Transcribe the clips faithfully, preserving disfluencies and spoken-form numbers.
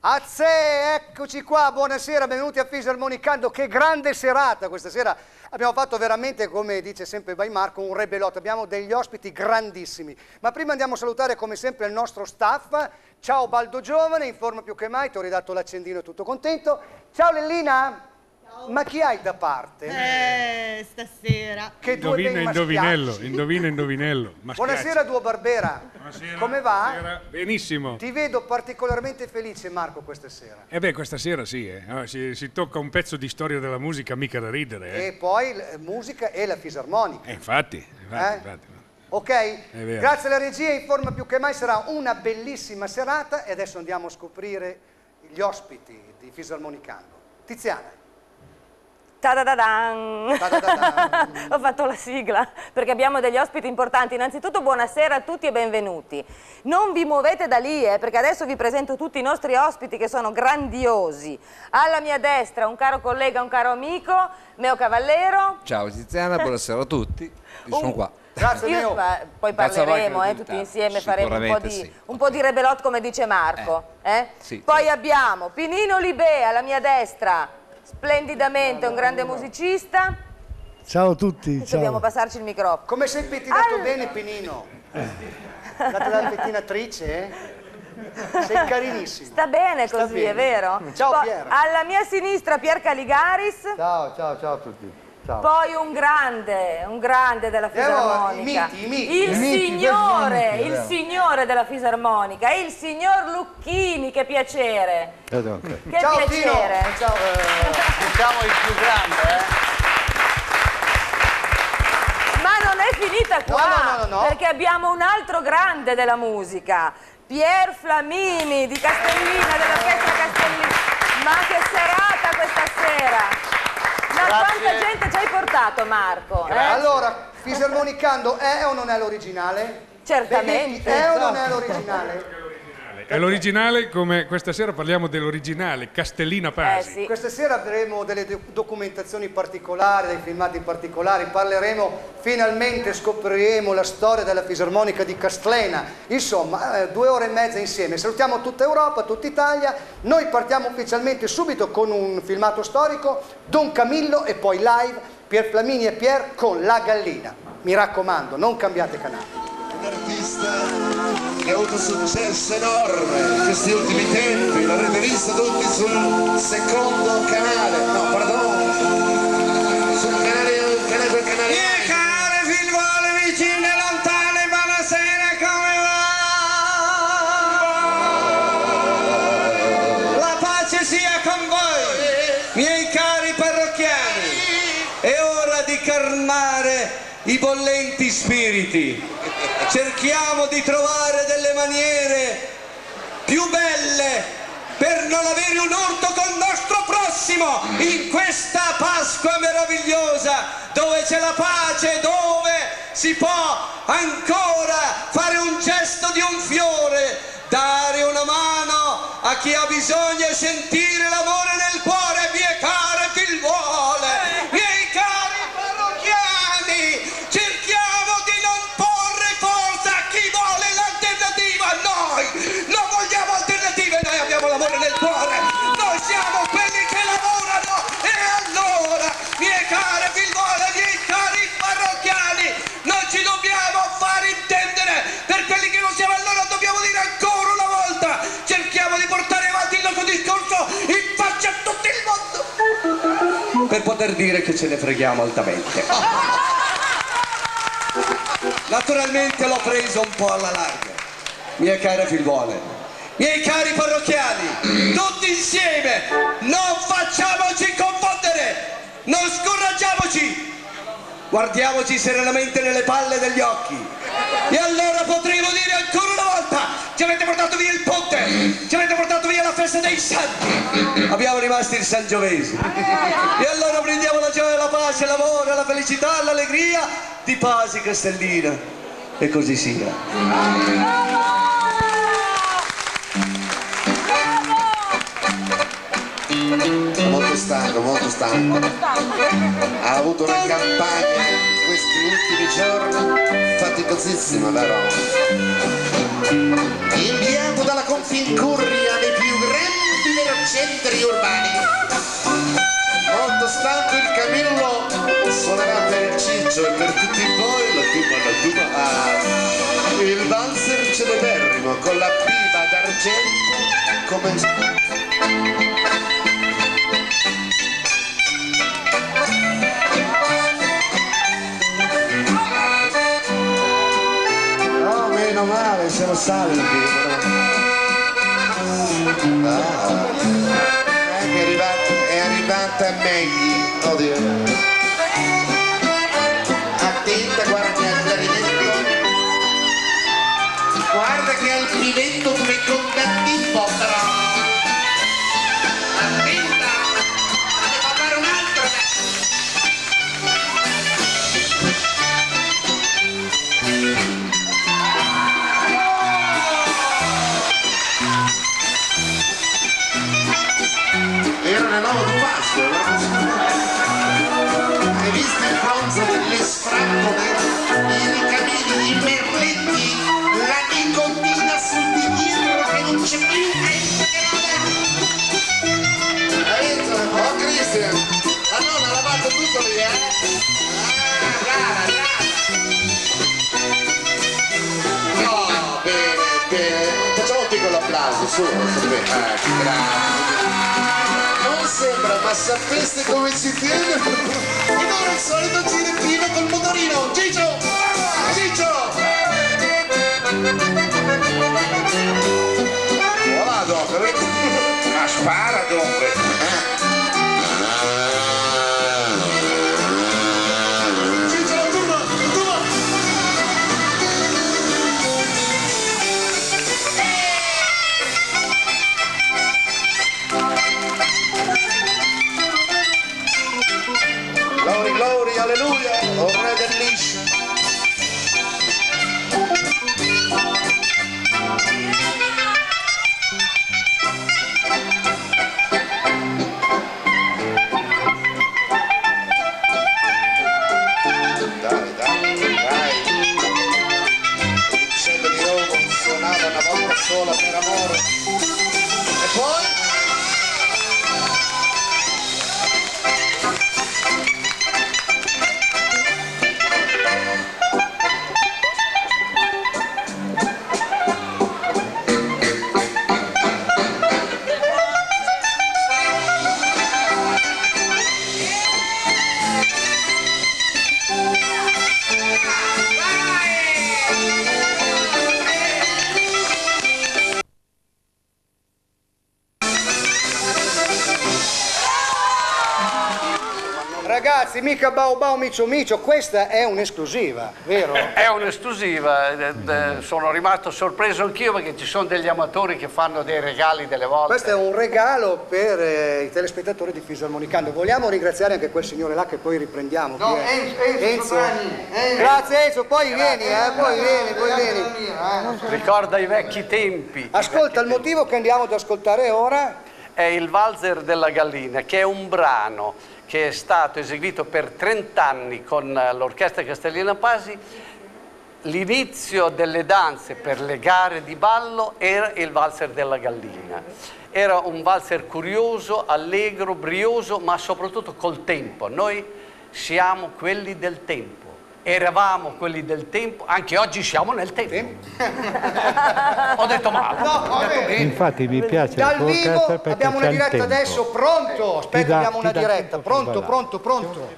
Azze, eccoci qua, buonasera, benvenuti a Fisarmonicando, che grande serata questa sera, abbiamo fatto veramente, come dice sempre By Marco, un rebelotto, abbiamo degli ospiti grandissimi, ma prima andiamo a salutare come sempre il nostro staff. Ciao Baldo Giovane, in forma più che mai, ti ho ridato l'accendino, tutto contento. Ciao Lellina, ciao. Ma chi hai da parte? Eh, stasera che indovina, due indovinello, indovina, indovinello. Buonasera Duo Barbera. Buonasera, come va? Buonasera. Benissimo. Ti vedo particolarmente felice, Marco, questa sera. Eh beh, questa sera sì, eh. Allora, si, si tocca un pezzo di storia della musica, mica da ridere. Eh. E poi musica e la fisarmonica. Eh, infatti, infatti, eh? infatti. Ok? Grazie alla regia, in forma più che mai, sarà una bellissima serata e adesso andiamo a scoprire gli ospiti di Fisarmonicando. Tiziana. Ta-da-da-dan. Ta-da-da-dan. Ho fatto la sigla perché abbiamo degli ospiti importanti. Innanzitutto buonasera a tutti e benvenuti. Non vi muovete da lì eh, perché adesso vi presento tutti i nostri ospiti che sono grandiosi. Alla mia destra un caro collega, un caro amico, Meo Cavallero. Ciao Tiziana, buonasera a tutti. Io sono qua. Grazie, Io, poi parleremo eh, tutti insieme, faremo un po' di, sì. un po' di rebelot come dice Marco. Eh. Eh? Sì, poi sì. abbiamo Pinino Libè alla mia destra. Splendidamente, un grande musicista. Ciao a tutti. Ciao. Dobbiamo passarci il microfono. Come sempre ti ho dato allora. bene, Pinino. Dato dalla pettinatrice, eh? Sei carinissimo. Sta bene Sta così, bene. È vero? Ciao Poi, Pier. Alla mia sinistra Pier Caligaris. Ciao, ciao, ciao a tutti. Ciao. Poi un grande, un grande della fisarmonica. I miti, i miti. Il I miti, signore, miti, il vero. signore della fisarmonica, il signor Lucchini, che piacere. Eh, okay. Che Ciao, piacere. Tino. Ciao, eh, siamo il più grande, eh. Ma non è finita qua, no, no, no, no, no. perché abbiamo un altro grande della musica, Pier Flamigni di Castellina, dell'orchestra Castellina. Ma che serata questa sera! Ma quanta gente ci hai portato, Marco? Eh? Allora, Fisarmonicando è o non è l'originale? Certamente. Beghetti è o non è l'originale? È l'originale, come questa sera parliamo dell'originale, Castellina Pasi. Eh sì. Questa sera avremo delle documentazioni particolari, dei filmati particolari, parleremo, finalmente scopriremo la storia della fisarmonica di Castellina. Insomma, eh, due ore e mezza insieme. Salutiamo tutta Europa, tutta Italia. Noi partiamo ufficialmente subito con un filmato storico, Don Camillo e poi live, Pier Flamigni e Pier con La Gallina. Mi raccomando, non cambiate canale. Un artista che ha avuto un successo enorme questi ultimi tempi, l'avrete visto tutti sul secondo canale, no, pardon, sul canale, canale per canale. Mie care figliuole vicine e lontane, buonasera, come va? La pace sia con voi, miei cari parrocchiani, è ora di calmare i bollenti spiriti. Cerchiamo di trovare delle maniere più belle per non avere un urto col nostro prossimo in questa Pasqua meravigliosa dove c'è la pace, dove si può ancora fare un gesto di un fiore, dare una mano a chi ha bisogno e sentire l'amore nel cuore, mie care figliuole, miei cari parrocchiani, cerchiamo di non porre forza a chi vuole l'alternativa. Noi non vogliamo alternative, noi abbiamo l'amore nel cuore, noi siamo quelli che lavorano e allora, mie care figliuole, miei cari parrocchiani, non ci dobbiamo far intendere per quelli che non siamo, allora dobbiamo dire ancora una volta, cerchiamo di portare avanti il nostro discorso in faccia a tutto il mondo per poter dire che ce ne freghiamo altamente. Naturalmente l'ho preso un po' alla larga, mie care figliuole, miei cari parrocchiani, tutti insieme, non facciamoci confondere, non scoraggiamoci, guardiamoci serenamente nelle palle degli occhi e allora potremo dire ancora una volta, ci avete portato via il ponte, ci avete portato via la festa dei santi, abbiamo rimasti il Sangiovese e allora prendiamo la gioia, la pace, l'amore, la felicità, l'allegria di Pasi Castellina e così sia. Bravo! Bravo! Molto stanco, molto stanco. Ha avuto una campagna questi ultimi giorni faticosissima da Roma. Inviato dalla Confin Curria dei più grandi centri urbani. Molto stanco il Camillo suonerà per il Ciccio e per tutti voi la tuba, la tuba. Il valzer celeberrimo con la piva d'argento come... Meno male, siamo salvi. Ah, è arrivata, è arrivata Maggie. Oddio. Attenta, guarda che al clarinetto. Guarda che al clarinetto come contatti in povera. Attenta, devo fare un altro. Hai visto il bronzo delle sfraccole, i ricamini, i merletti, la nicotina sul di dietro che non c'è più niente. Hai visto? Oh Cristian, la nonna ha lavato tutto lì, eh? Ah, brava, brava. No, bene, bene. Facciamo un piccolo applauso, su, ecco, grazie. Sembra, ma sapeste come ci tiene? E ora il solito girettino col motorino. Ciccio! Ciccio! Voilà, dopo. Ma spara, dopo. Ciccio, turno, turno! Gloria, gloria, alleluia, o re del liscio. Dai, dai, dai. Il cielo di Roma suonava una volta sola per amore. E poi? Ragazzi, mica bau bau micio micio, questa è un'esclusiva, vero? È un'esclusiva, sono rimasto sorpreso anch'io perché ci sono degli amatori che fanno dei regali delle volte. Questo è un regalo per eh, i telespettatori di Fisarmonicando. Vogliamo ringraziare anche quel signore là che poi riprendiamo. No, Enzo, Enzo, Enzo. Enzo. Grazie Enzo, poi grazie. vieni, eh, poi vieni, poi vieni. Eh. Ricorda i vecchi tempi. Ascolta, il motivo che andiamo ad ascoltare ora è il Walzer della Gallina, che è un brano che è stato eseguito per trent'anni con l'orchestra Castellina Pasi. L'inizio delle danze per le gare di ballo era il Walzer della Gallina. Era un valzer curioso, allegro, brioso, ma soprattutto col tempo. Noi siamo quelli del tempo. Eravamo quelli del tempo, anche oggi siamo nel tempo. Ho detto male. No, ho detto bene. Infatti mi piace. Dal vivo abbiamo una diretta adesso, pronto. Aspetta, da, abbiamo una diretta. Pronto, pronto, pronto.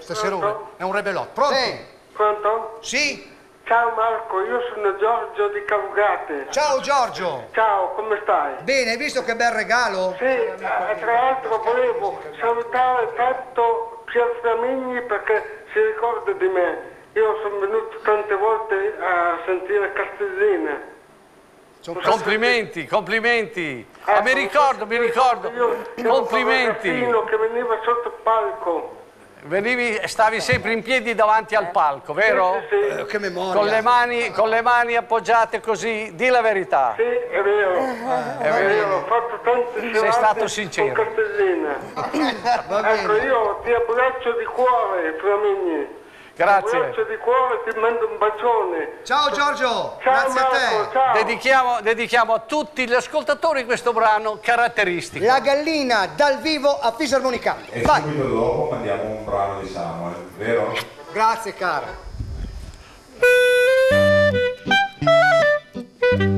Stasera è un rebelot. Pronto? Sì. Pronto? Sì. Ciao Marco, io sono Giorgio di Carugate. Ciao Giorgio. Ciao, come stai? Bene, hai visto che bel regalo? Sì, eh, tra l'altro volevo salutare tanto Pier Flamigni perché si ricorda di me, io sono venuto tante volte a sentire Castellina. Complimenti, complimenti, eh, ah, mi ricordo, mi ricordo, io, io complimenti. Io che veniva sotto il palco. Venivi, stavi sempre in piedi davanti al palco, vero? Sì, sì, sì. Eh, che memoria. Con le, mani, con le mani appoggiate così, di la verità. Sì, è vero. Ah, è vero, ho fatto tante serate. Sei stato sincero. Con Castellina. Ecco, io ti abbraccio di cuore, Flamigni. Grazie. Grazie di cuore, ti mando un bacione. Ciao Giorgio, ciao, grazie Marco, a te. Ciao. Dedichiamo, dedichiamo a tutti gli ascoltatori questo brano caratteristico. La Gallina dal vivo a Fisarmonicando. E vai. Subito dopo mandiamo un brano di Samuel, vero? Grazie cara. Thank you.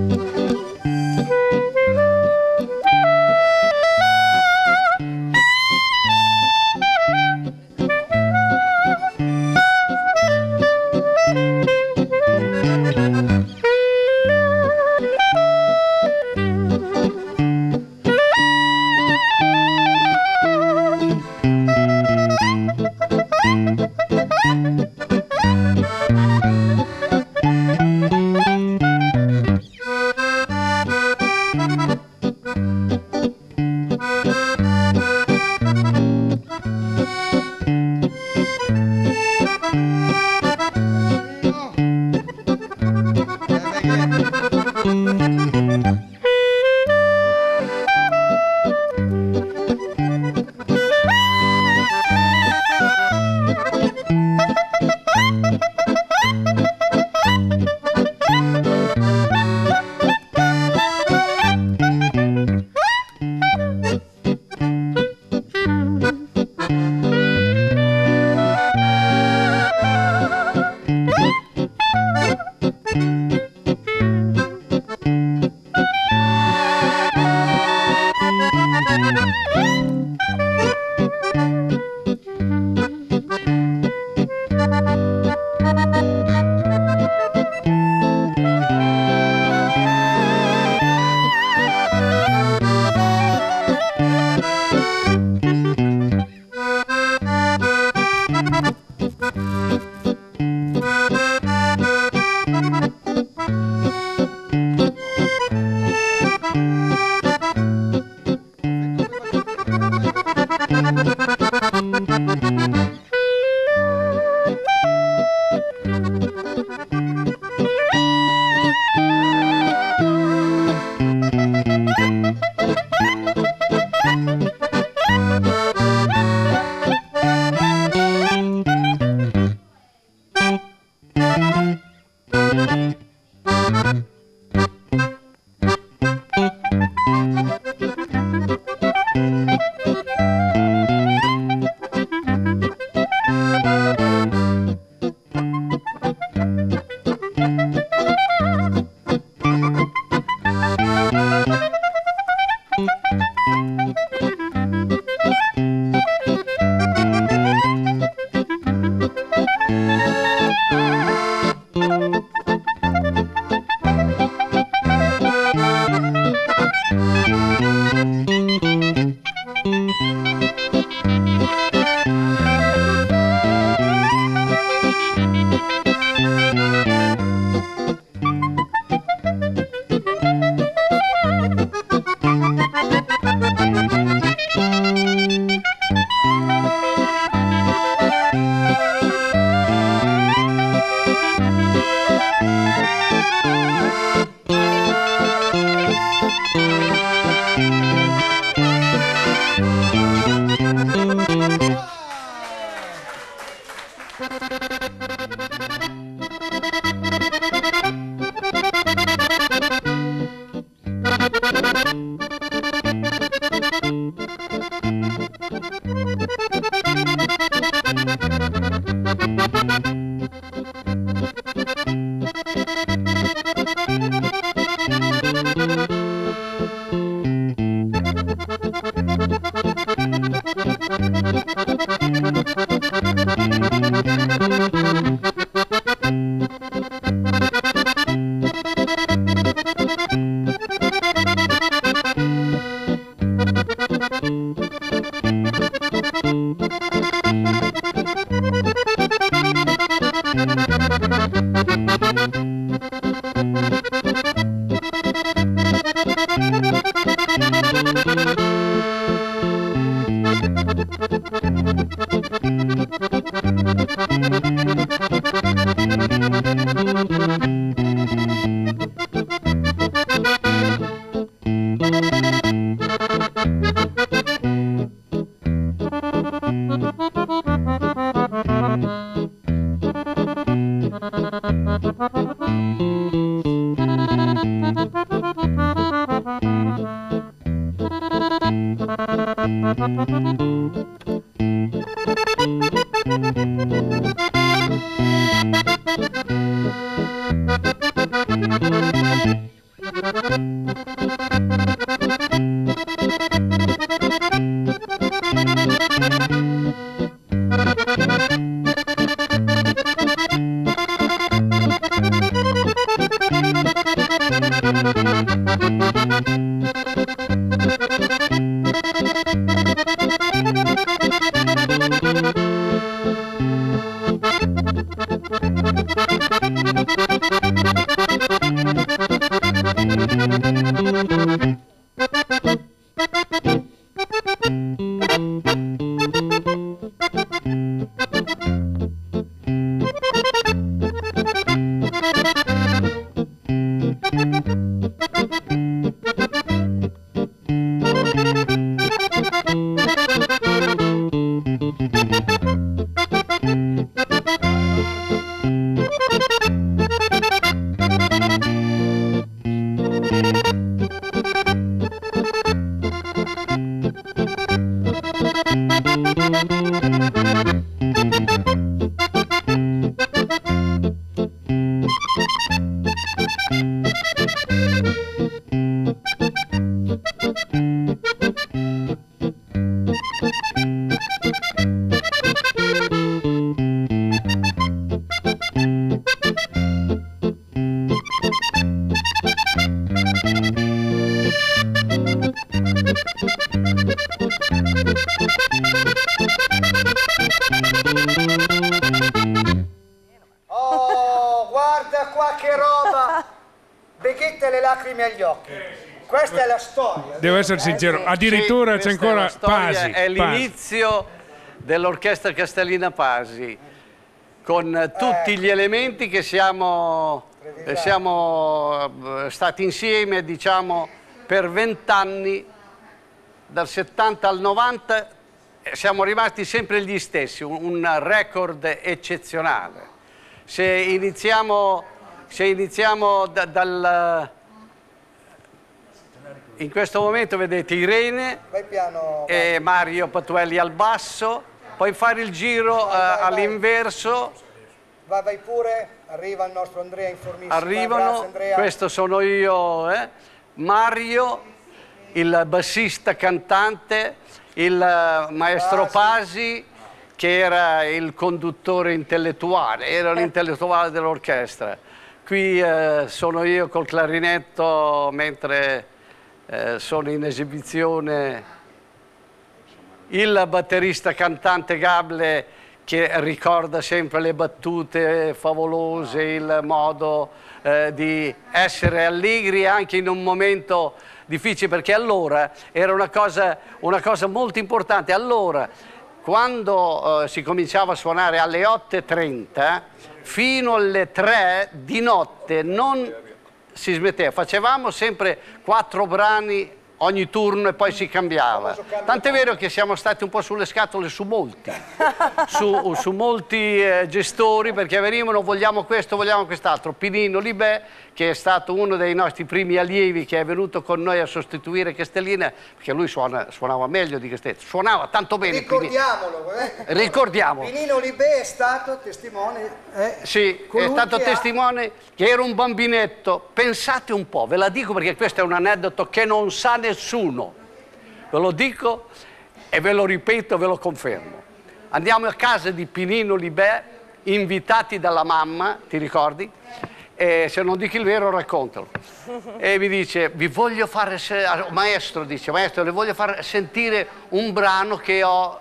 Essere sincero, addirittura sì, c'è ancora Pasi. È l'inizio dell'orchestra Castellina Pasi con tutti eh. gli elementi che siamo, siamo stati insieme, diciamo, per vent'anni, dal settanta al novanta, siamo rimasti sempre gli stessi, un record eccezionale. Se iniziamo, se iniziamo da, dal... In questo momento vedete Irene vai piano, vai. e Mario Patuelli al basso, poi fare il giro all'inverso. Vai, vai pure, arriva il nostro Andrea in formissima. Arrivano, Grazie, Andrea. Questo sono io, eh? Mario, il bassista cantante, il maestro Pasi, Pasi che era il conduttore intellettuale, era l'intellettuale dell'orchestra. Qui eh, sono io col clarinetto mentre... Eh, sono in esibizione il batterista cantante Gable che ricorda sempre le battute favolose, il modo eh, di essere allegri anche in un momento difficile, perché allora era una cosa, una cosa molto importante. Allora, quando eh, si cominciava a suonare alle otto e trenta fino alle tre di notte non si smetteva, facevamo sempre quattro brani ogni turno e poi si cambiava. Tant'è vero che siamo stati un po' sulle scatole su molti, su, su molti eh, gestori, perché venivano, vogliamo questo, vogliamo quest'altro. Pinino Libè, che è stato uno dei nostri primi allievi, che è venuto con noi a sostituire Castellina, perché lui suona, suonava meglio di Castellina, suonava tanto bene. Ricordiamolo. Eh. Ricordiamolo. Pinino Libè è stato testimone. Eh, sì, è stato che testimone ha... che era un bambinetto. Pensate un po', ve la dico perché questo è un aneddoto che non sa nessuno. Ve lo dico e ve lo ripeto, ve lo confermo. Andiamo a casa di Pinino Libè, invitati dalla mamma, ti ricordi? E se non dico il vero raccontalo. E mi dice, vi voglio fare, maestro, dice, maestro, le voglio far sentire un brano che ho,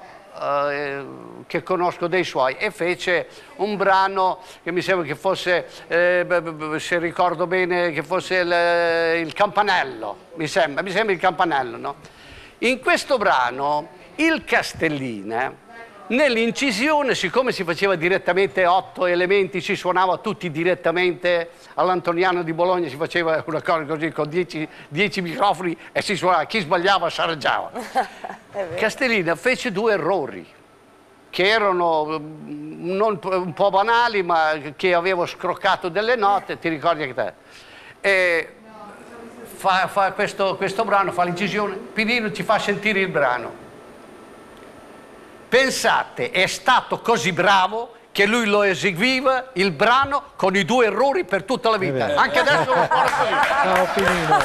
eh, che conosco dei suoi. E fece un brano che mi sembra che fosse, eh, se ricordo bene, che fosse il, il campanello, mi sembra, mi sembra il campanello, no? In questo brano il Castellina... Nell'incisione, siccome si faceva direttamente otto elementi, si suonava tutti direttamente, all'Antoniano di Bologna si faceva una cosa così con dieci, dieci microfoni e si suonava, chi sbagliava saraggiava. Castellina fece due errori, che erano non, un po' banali, ma che avevo scroccato delle note, ti ricordi anche te? E fa, fa questo, questo brano, fa l'incisione, Pinino ci fa sentire il brano. Pensate, è stato così bravo che lui lo eseguiva il brano con i due errori per tutta la vita. Anche adesso lo farò così. Ciao Pinino.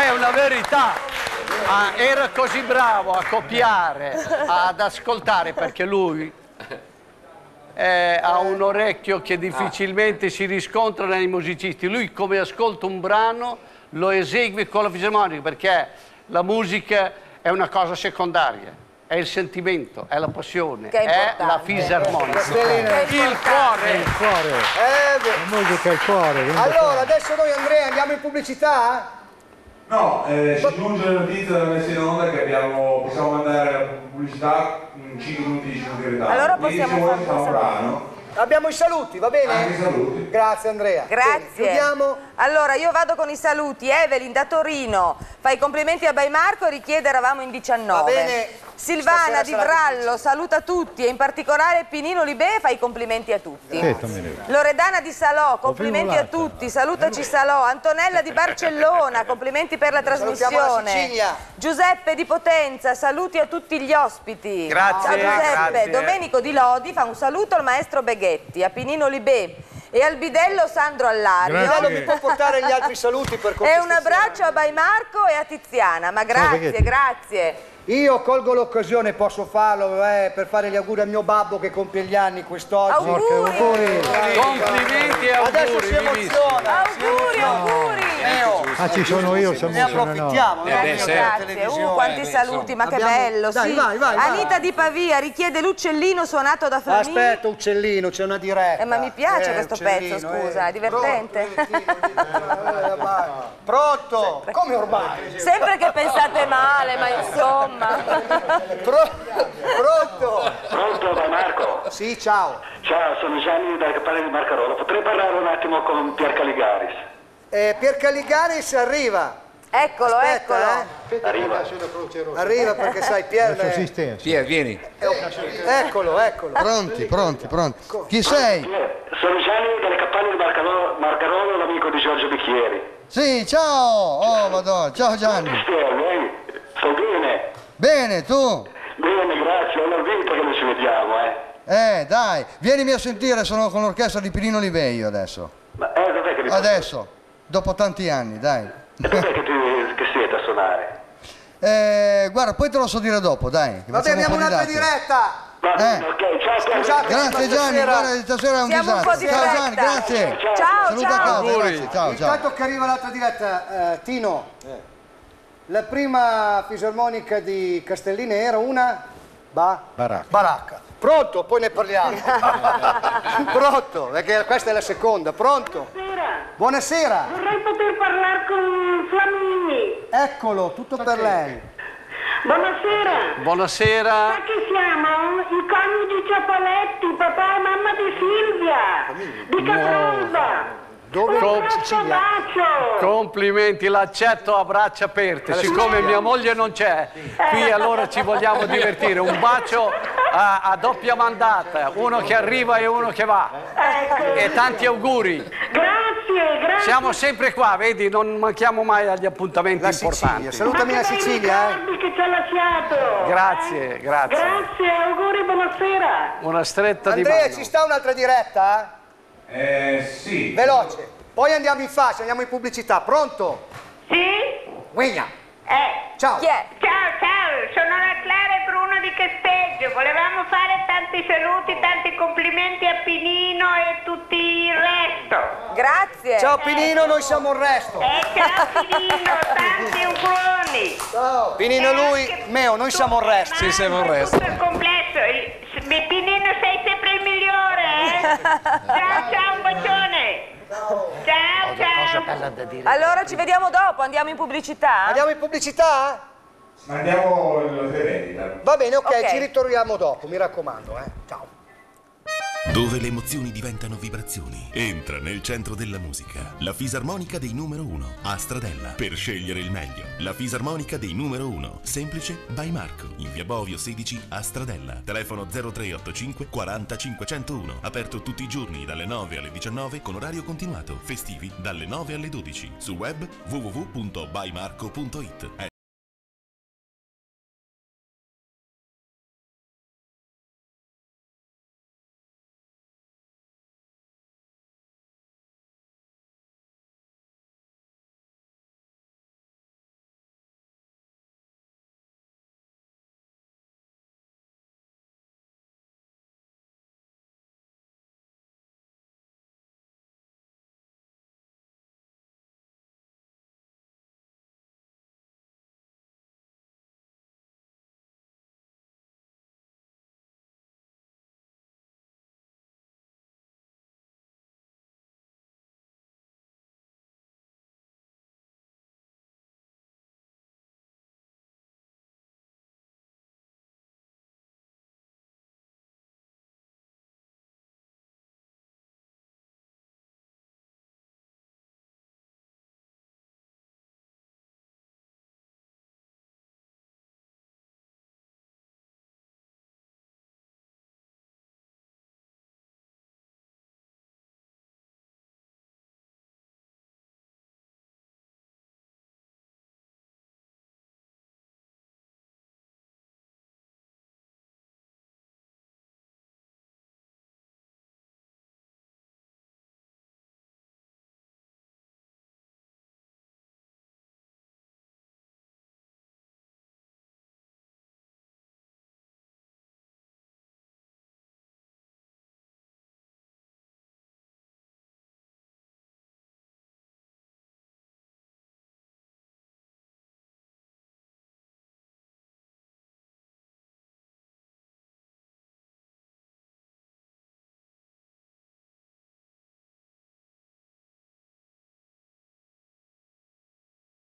È una verità. Ah, era così bravo a copiare, ad ascoltare, perché lui è, ha un orecchio che difficilmente si riscontra nei musicisti. Lui, come ascolta un brano, lo esegue con la fisarmonica, perché la musica è una cosa secondaria. È il sentimento, è la passione, che è, è la fisarmonica. Il cuore! Il cuore! Eh, la musica è il cuore. Allora, adesso noi, Andrea, andiamo in pubblicità? No, eh, ci giunge la notizia della messa in onda che abbiamo, possiamo mandare la pubblicità in cinque minuti di segretario. Allora possiamo fare un brano. Abbiamo i saluti, va bene? Anche i saluti. Grazie Andrea. Grazie. Bene, chiudiamo. Allora io vado con i saluti. Evelyn da Torino fa i complimenti a ByMarco e richiede eravamo in diciannove. Va bene. Silvana di Brallo saluta tutti e in particolare Pinino Libè fa i complimenti a tutti. Grazie. Loredana di Salò, complimenti a tutti, salutaci Salò. Antonella di Barcellona, complimenti per la trasmissione. Giuseppe di Potenza, saluti a tutti gli ospiti. Grazie. Ciao Giuseppe. Grazie. Domenico di Lodi fa un saluto al maestro Beghetti, a Pinino Libè e al bidello Sandro Allario. Bidello mi può portare gli altri saluti per contestazione. E un abbraccio a ByMarco e a Tiziana, ma grazie, no, grazie. Io colgo l'occasione, posso farlo, eh, per fare gli auguri a mio babbo che compie gli anni quest'oggi. Auguri. Auguri. Complimenti e auguri. Adesso si emoziona. Auguri, auguri. Ah, ci sono io, siamo noi. Ne approfittiamo. Grazie. Uh, quanti saluti, ma che bello. Sì. Anita di Pavia richiede l'uccellino suonato da Flamigni. Aspetta, uccellino, c'è una diretta. Eh, ma mi piace questo pezzo, scusa, è divertente. Pronto? Come ormai? Sempre che pensate male, ma insomma. Pro pronto? Pronto da Marco? Sì, ciao. Ciao, sono Gianni dalle campagne di Marcarolo. Potrei parlare un attimo con Pier Caligaris? Eh, Pier Caligaris arriva. Eccolo, Aspetta, eccolo. Eh. Arriva. Arriva perché sai Pier... È... Pier, vieni. Eccolo, eccolo. Pronti, pronti, pronti. Chi sei? Sono Gianni dalle campagne di Marcarolo, Marcarolo l'amico di Giorgio Bicchieri. Sì, ciao. Oh, madonna. Ciao Gianni. Sto bene. Bene, tu? Bene, grazie, è una vita che non ci vediamo, eh. Eh, dai, vienimi a sentire, sono con l'orchestra di Pinino Libè io adesso. Ma eh, dov'è che mi Adesso, dopo tanti anni, dai. E dov'è che, che siete a suonare? Eh, guarda, poi te lo so dire dopo, dai. Vabbè, abbiamo un'altra diretta! Eh. Okay, ciao, Scusate, grazie Gianni, guarda, stasera è un Siamo disastro. Un di ciao diretta. Gianni, grazie. Ciao, ciao. Saluta ciao. Ciao, grazie. Ciao, Intanto ciao. che arriva l'altra diretta, eh, Tino. Eh. La prima fisarmonica di Castellina era una ba baracca. baracca. Pronto? Poi ne parliamo. Pronto? Perché questa è la seconda. Pronto? Buonasera. Buonasera. Vorrei poter parlare con Flamigni. Eccolo, tutto Facchini. per lei. Buonasera. Buonasera. Ma chi siamo? I coniugi Ciappaletti, papà e mamma di Silvia, Famiglia. di Capronda. No. Dove Complimenti, l'accetto a braccia aperte. Siccome mia moglie non c'è, qui allora ci vogliamo divertire. Un bacio a, a doppia mandata, uno che arriva e uno che va. E tanti auguri. Grazie, grazie. Siamo sempre qua, vedi, non manchiamo mai agli appuntamenti la importanti. Sicilia. Salutami la Sicilia. Eh. Che ci ha lasciato. Grazie, grazie. Grazie, auguri, buonasera. Una stretta Andrea, di mano. Andrea, ci sta un'altra diretta? Eh, sì. Veloce. Poi andiamo in fascia, andiamo in pubblicità. Pronto? Sì? Guigna. Eh. Ciao. Chi è? Ciao, ciao. Sono la Clara e Bruno di Chesteggio. Volevamo fare tanti saluti, tanti complimenti a Pinino e tutti il resto. Grazie. Ciao Pinino, eh. noi siamo il resto. Eh, ciao Pinino, tanti auguroni. Ciao. Pinino e lui, Meo, noi siamo il resto. Sì, siamo il resto. Tutto il complesso. Pinino sei sempre il migliore, eh? Ciao, ciao, un bacione. Ciao, ciao. Allora ci vediamo dopo, andiamo in pubblicità? Andiamo in pubblicità? Andiamo in vendita. Va bene, ok, okay. ci ritorniamo dopo, mi raccomando, eh. Ciao. dove le emozioni diventano vibrazioni. Entra nel centro della musica, la fisarmonica dei numero uno, a Stradella, per scegliere il meglio. La fisarmonica dei numero uno, semplice, by Marco, in via Bovio sedici a Stradella, telefono zero tre otto cinque quaranta cinquecentouno, aperto tutti i giorni dalle nove alle diciannove con orario continuato, festivi dalle nove alle dodici, su web w w w punto by marco punto it.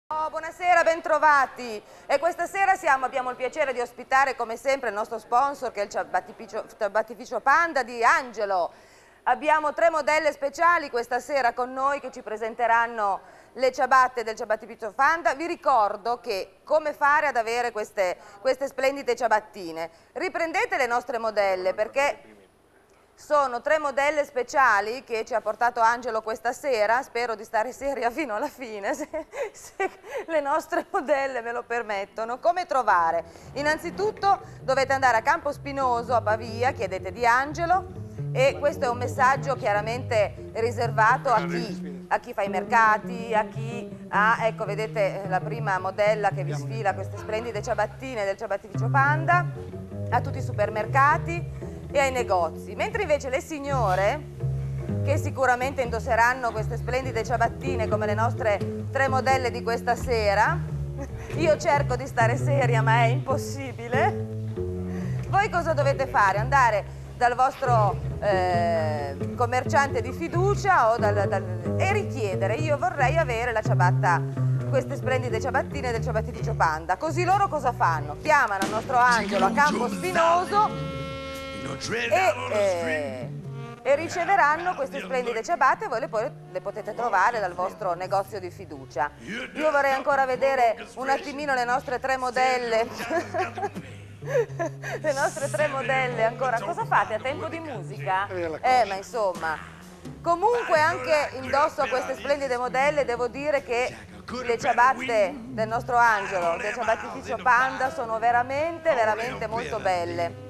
Oh, buonasera, bentrovati. E questa sera siamo, abbiamo il piacere di ospitare come sempre il nostro sponsor, che è il ciabattificio, ciabattificio Panda di Angelo. Abbiamo tre modelle speciali questa sera con noi che ci presenteranno le ciabatte del ciabattificio Panda. Vi ricordo che come fare ad avere queste, queste splendide ciabattine. Riprendete le nostre modelle perché sono tre modelle speciali che ci ha portato Angelo questa sera, spero di stare seria fino alla fine, se, se le nostre modelle me lo permettono. Come trovare? Innanzitutto dovete andare a Campo Spinoso a Pavia, chiedete di Angelo, e questo è un messaggio chiaramente riservato a chi, a chi fa i mercati, a chi ha, ecco vedete la prima modella che vi sfila queste splendide ciabattine del ciabattificio Panda, a tutti i supermercati e ai negozi, mentre invece le signore che sicuramente indosseranno queste splendide ciabattine come le nostre tre modelle di questa sera, io cerco di stare seria ma è impossibile, voi cosa dovete fare? Andare dal vostro eh, commerciante di fiducia o dal, dal, e richiedere, io vorrei avere la ciabatta, queste splendide ciabattine del ciabattificio Panda, così loro cosa fanno? Chiamano il nostro Angelo a Campo Spinoso E, eh, e riceveranno queste splendide ciabatte. Voi le, poi, le potete trovare dal vostro negozio di fiducia. Io vorrei ancora vedere un attimino le nostre tre modelle. Le nostre tre modelle ancora. Cosa fate? A tempo di musica? Eh, ma insomma. Comunque anche indosso a queste splendide modelle devo dire che le ciabatte del nostro Angelo, del ciabattificio Panda, sono veramente, veramente molto belle.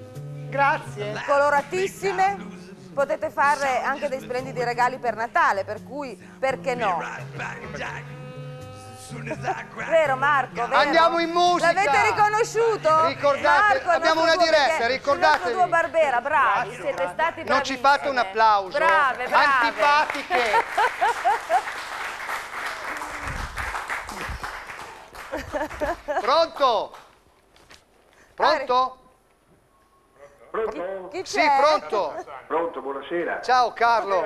Grazie. Coloratissime, potete fare anche dei splendidi regali per Natale, per cui perché no? Vero Marco? Vero? Andiamo in musica! L'avete riconosciuto? Ricordate, Marco, abbiamo una diretta, ricordatevi! Il nostro Duo Barbera, bravi, grazie, siete stati bravissime. Non ci fate un applauso! Brave, brave! Antipatiche! Pronto? Pronto? Pronto? Chi, chi sì, pronto. Pronto, buonasera. Ciao Carlo.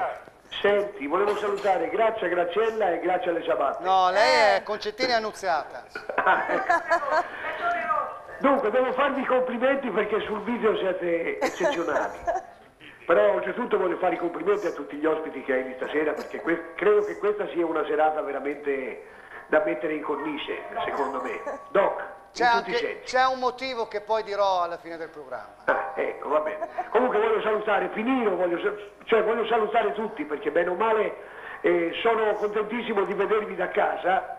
Senti, volevo salutare Grazia Graziella e Grazia alle ciabatte. No, lei è Concettini Annunziata. Dunque, devo farvi complimenti perché sul video siete eccezionali. Però oltretutto voglio fare i complimenti a tutti gli ospiti che hai di stasera, perché que- credo che questa sia una serata veramente da mettere in cornice, secondo me. Doc, c'è, anche, c'è un motivo che poi dirò alla fine del programma. Ah, ecco, va bene. Comunque voglio salutare Pinino, voglio, cioè voglio salutare tutti, perché bene o male eh, sono contentissimo di vedervi da casa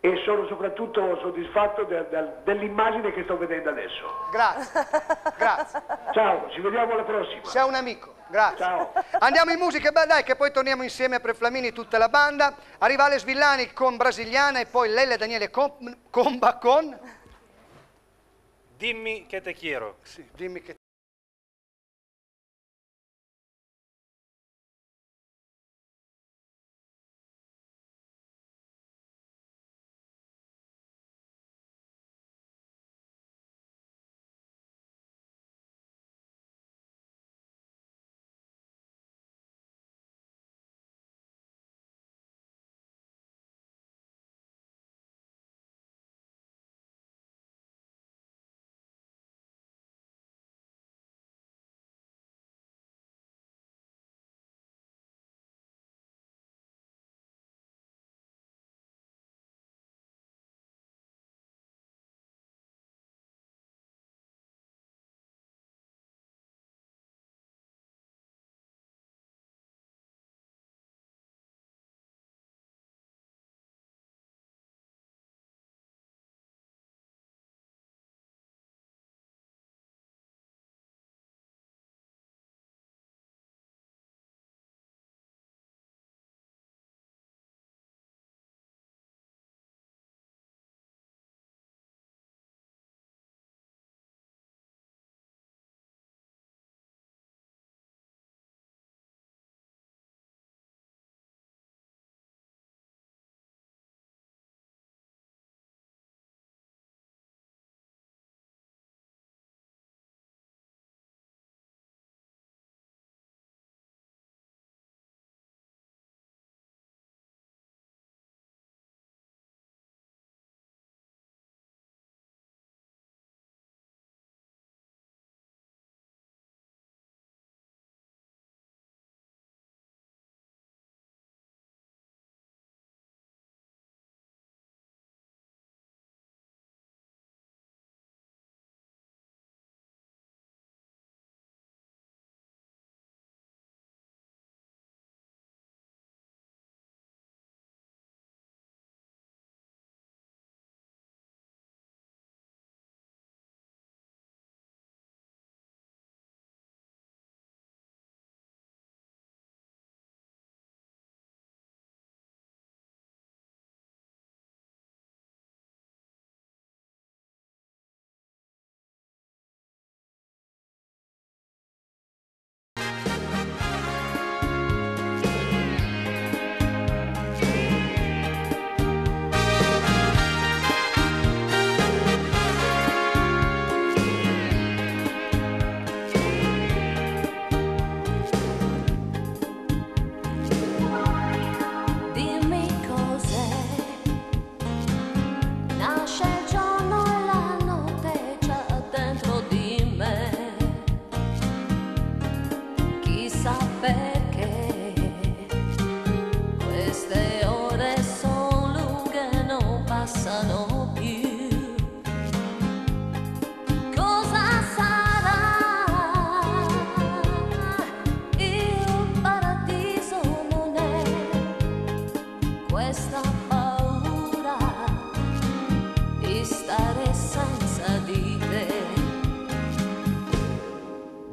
e sono soprattutto soddisfatto de, de, dell'immagine che sto vedendo adesso. Grazie, grazie. Ciao, ci vediamo alla prossima. Sei un amico, grazie. Ciao. Andiamo in musica, beh, dai, che poi torniamo insieme a Preflamini, tutta la banda. Arriva Ale Svillani con Brasiliana e poi Lele Daniele Com Comba con... Dimmi che te quiero. Sì, dimmi che te...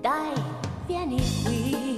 Dai, vieni qui,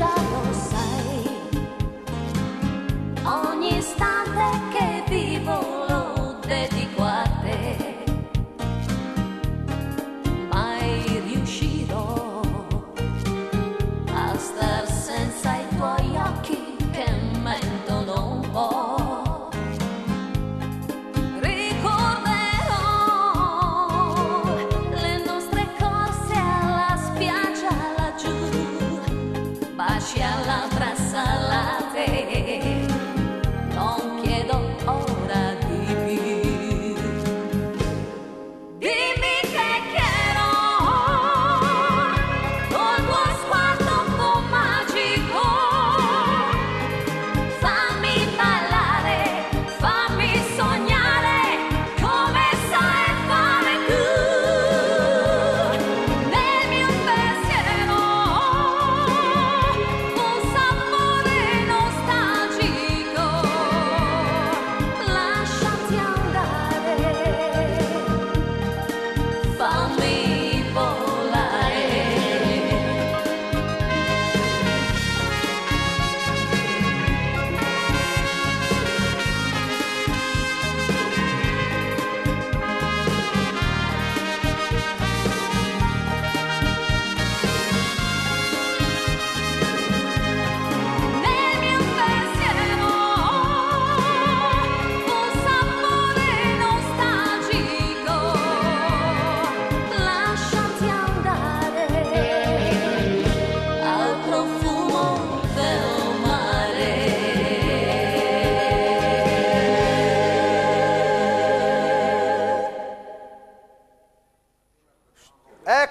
già lo sai, ogni istante che vivo lo dedico a te. Mai riuscirò a star senza i tuoi occhi che mentono un po'.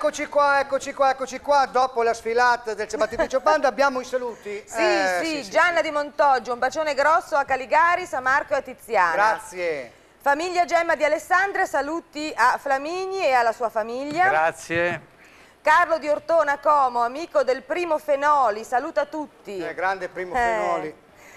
Eccoci qua, eccoci qua, eccoci qua, dopo la sfilata del ciabattificio Panda abbiamo i saluti. Sì, eh, sì, sì, Gianna sì, di Montoggio, un bacione grosso a Caligaris, a Marco e a Tiziana. Grazie. Famiglia Gemma di Alessandria, saluti a Flamigni e alla sua famiglia. Grazie. Carlo di Ortona, Como, amico del Primo Fenoli, saluta tutti. Eh, grande Primo eh. Fenoli.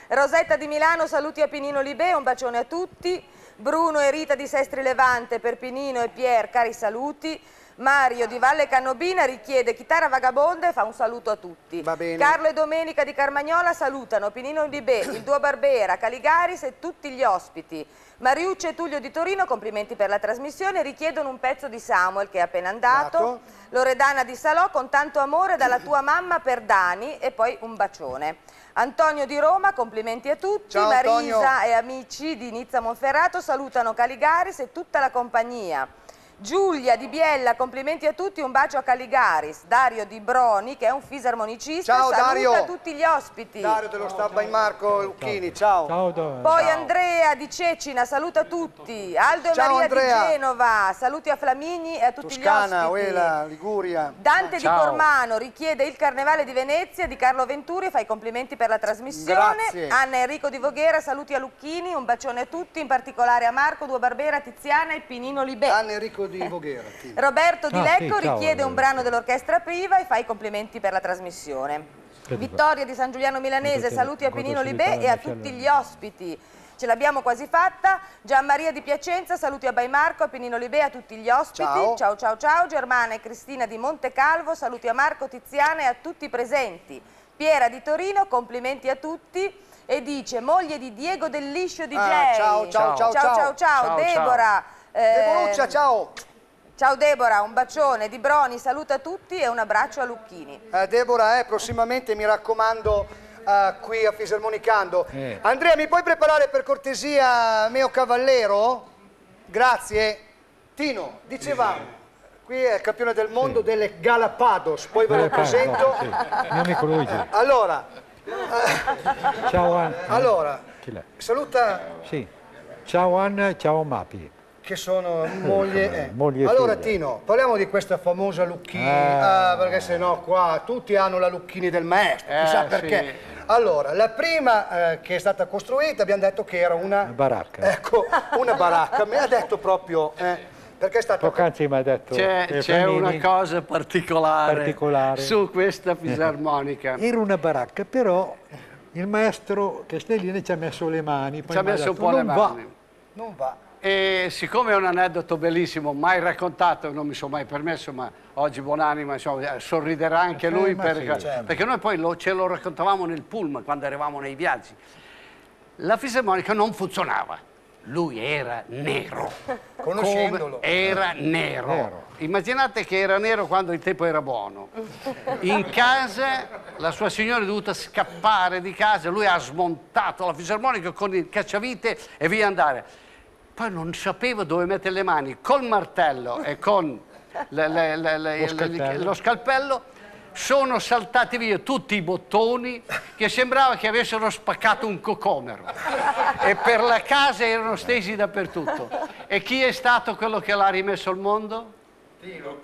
Rosetta di Milano, saluti a Pinino Libè, un bacione a tutti. Bruno e Rita di Sestri Levante, per Pinino e Pier, cari saluti. Mario di Valle Cannobina richiede chitarra vagabonda e fa un saluto a tutti. Va bene. Carlo e Domenica di Carmagnola salutano Pinino Libè, il Duo Barbera, Caligaris e tutti gli ospiti. Mariuccio e Tullio di Torino, complimenti per la trasmissione, richiedono un pezzo di Samuel che è appena andato. Dato. Loredana di Salò, con tanto amore dalla tua mamma per Dani, e poi un bacione. Antonio di Roma, complimenti a tutti. Ciao, Marisa Antonio. E amici di Nizza Monferrato salutano Caligaris e tutta la compagnia. Giulia di Biella, complimenti a tutti, un bacio a Caligaris. Dario di Broni, che è un fisarmonicista, ciao, saluta Dario. Tutti gli ospiti. Dario dello Stabba in Marco Lucchini, ciao. ciao. ciao Poi ciao. Andrea di Cecina, saluta tutti. Aldo e ciao, Maria Andrea. di Genova, saluti a Flamigni e a tutti Toscana, gli ospiti. Uela, Liguria. Dante ciao. di Cormano richiede il Carnevale di Venezia di Carlo Venturi, fa i complimenti per la trasmissione. Grazie. Anna Enrico di Voghera, saluti a Lucchini, un bacione a tutti, in particolare a Marco, Duo Barbera, Tiziana e Pinino Libè. Anna Enrico di Voghera, ti... Roberto Di Lecco ah, sì, richiede ciao, un brano dell'orchestra Priva e fa i complimenti per la trasmissione. Vittoria di San Giuliano Milanese, saluti a Pinino Libè e a tutti gli ospiti. Ce l'abbiamo quasi fatta. Gianmaria di Piacenza, saluti a ByMarco, a Pinino Libè, a tutti gli ospiti. Ciao. ciao ciao ciao. Germana e Cristina di Montecalvo, saluti a Marco, Tiziana e a tutti i presenti. Piera di Torino, complimenti a tutti. E dice, moglie di Diego del Liscio di ah, Geri. Ciao ciao ciao ciao, ciao, ciao, ciao, ciao Debora. Ciao. Eh, ciao ciao Debora, un bacione di Broni, saluta tutti e un abbraccio a Lucchini. eh, Debora, eh, prossimamente mi raccomando eh, qui a Fisarmonicando. eh. Andrea, mi puoi preparare per cortesia Meo Cavallero? Grazie. Tino, dicevamo, qui è il campione del mondo sì. delle Galapagos, poi ve lo presento. No, sì. Mio amico Luigi. Allora, eh, ciao Anna. Allora, saluta. Sì. Ciao Anna, ciao Mapi, che sono moglie, eh. moglie allora figlia. Tino, parliamo di questa famosa Lucchini, ah. eh, perché se no qua tutti hanno la Lucchini del maestro, eh, chissà perché. Sì. Allora, la prima eh, che è stata costruita, abbiamo detto che era una, una baracca, ecco, una baracca, mi ha detto proprio, eh, perché è stata... Poc'anzi mi ha detto... C'è una cosa particolare, particolare su questa fisarmonica. Era una baracca, però il maestro Castellini ci ha messo le mani, poi ci ha messo un po' le mani. Non va. E siccome è un aneddoto bellissimo, mai raccontato, non mi sono mai permesso, ma oggi Buonanima insomma, sorriderà anche lui, perché, certo. perché noi poi lo, ce lo raccontavamo nel pullman quando eravamo nei viaggi. La fisarmonica non funzionava. Lui era nero, conoscendolo. Come era nero. nero. Immaginate che era nero quando il tempo era buono. In casa la sua signora è dovuta scappare di casa, lui ha smontato la fisarmonica con il cacciavite e via andare. Poi non sapeva dove mettere le mani, col martello e con le, le, le, le, lo, scalpello. lo scalpello sono saltati via tutti i bottoni che sembrava che avessero spaccato un cocomero e per la casa erano stesi dappertutto. E chi è stato quello che l'ha rimesso al mondo? Tino,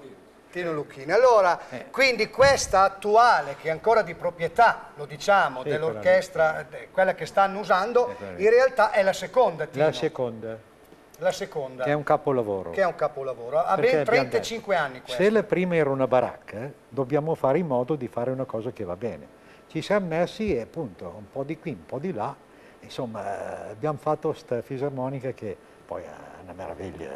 Tino Lucchini. Allora, eh. quindi questa attuale, che è ancora di proprietà, lo diciamo, sì, dell'orchestra, quella che stanno usando, sì, in realtà è la seconda, Tino. La seconda. La seconda. Che è un capolavoro. Che è un capolavoro. Ha ben trentacinque anni questa. Se la prima era una baracca, dobbiamo fare in modo di fare una cosa che va bene. Ci siamo messi e appunto, un po' di qui, un po' di là, insomma, abbiamo fatto questa fisarmonica che poi è una meraviglia.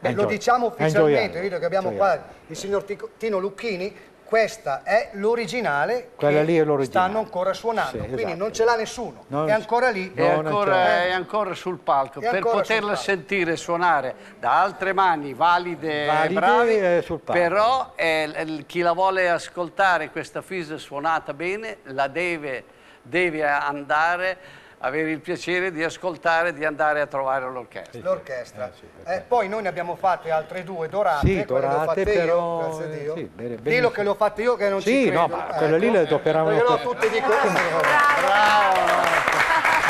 Beh, lo diciamo ufficialmente, vedo che abbiamo qua il signor Tino Lucchini, questa è l'originale, quella lì è l'originale, stanno ancora suonando, sì, quindi esatto. non ce l'ha nessuno, non, è ancora lì, è, no, ancora, è ancora sul palco, per poterla sentire suonare da altre mani valide, valide e bravi, eh, sul palco. Però eh, chi la vuole ascoltare questa fisa suonata bene la deve, deve andare avere il piacere di ascoltare, di andare a trovare l'orchestra. L'orchestra. Eh, sì, eh, poi noi ne abbiamo fatte altre due, dorate, sì, dorate le ho fatte però... io, grazie a Dio. Sì, bene, Dillo che le ho fatte io che non sì, ci credo. Sì, no, ma eh, quelle lì le adoperavano tutte. Perché no, tutte dicono... Bravo! Bravo.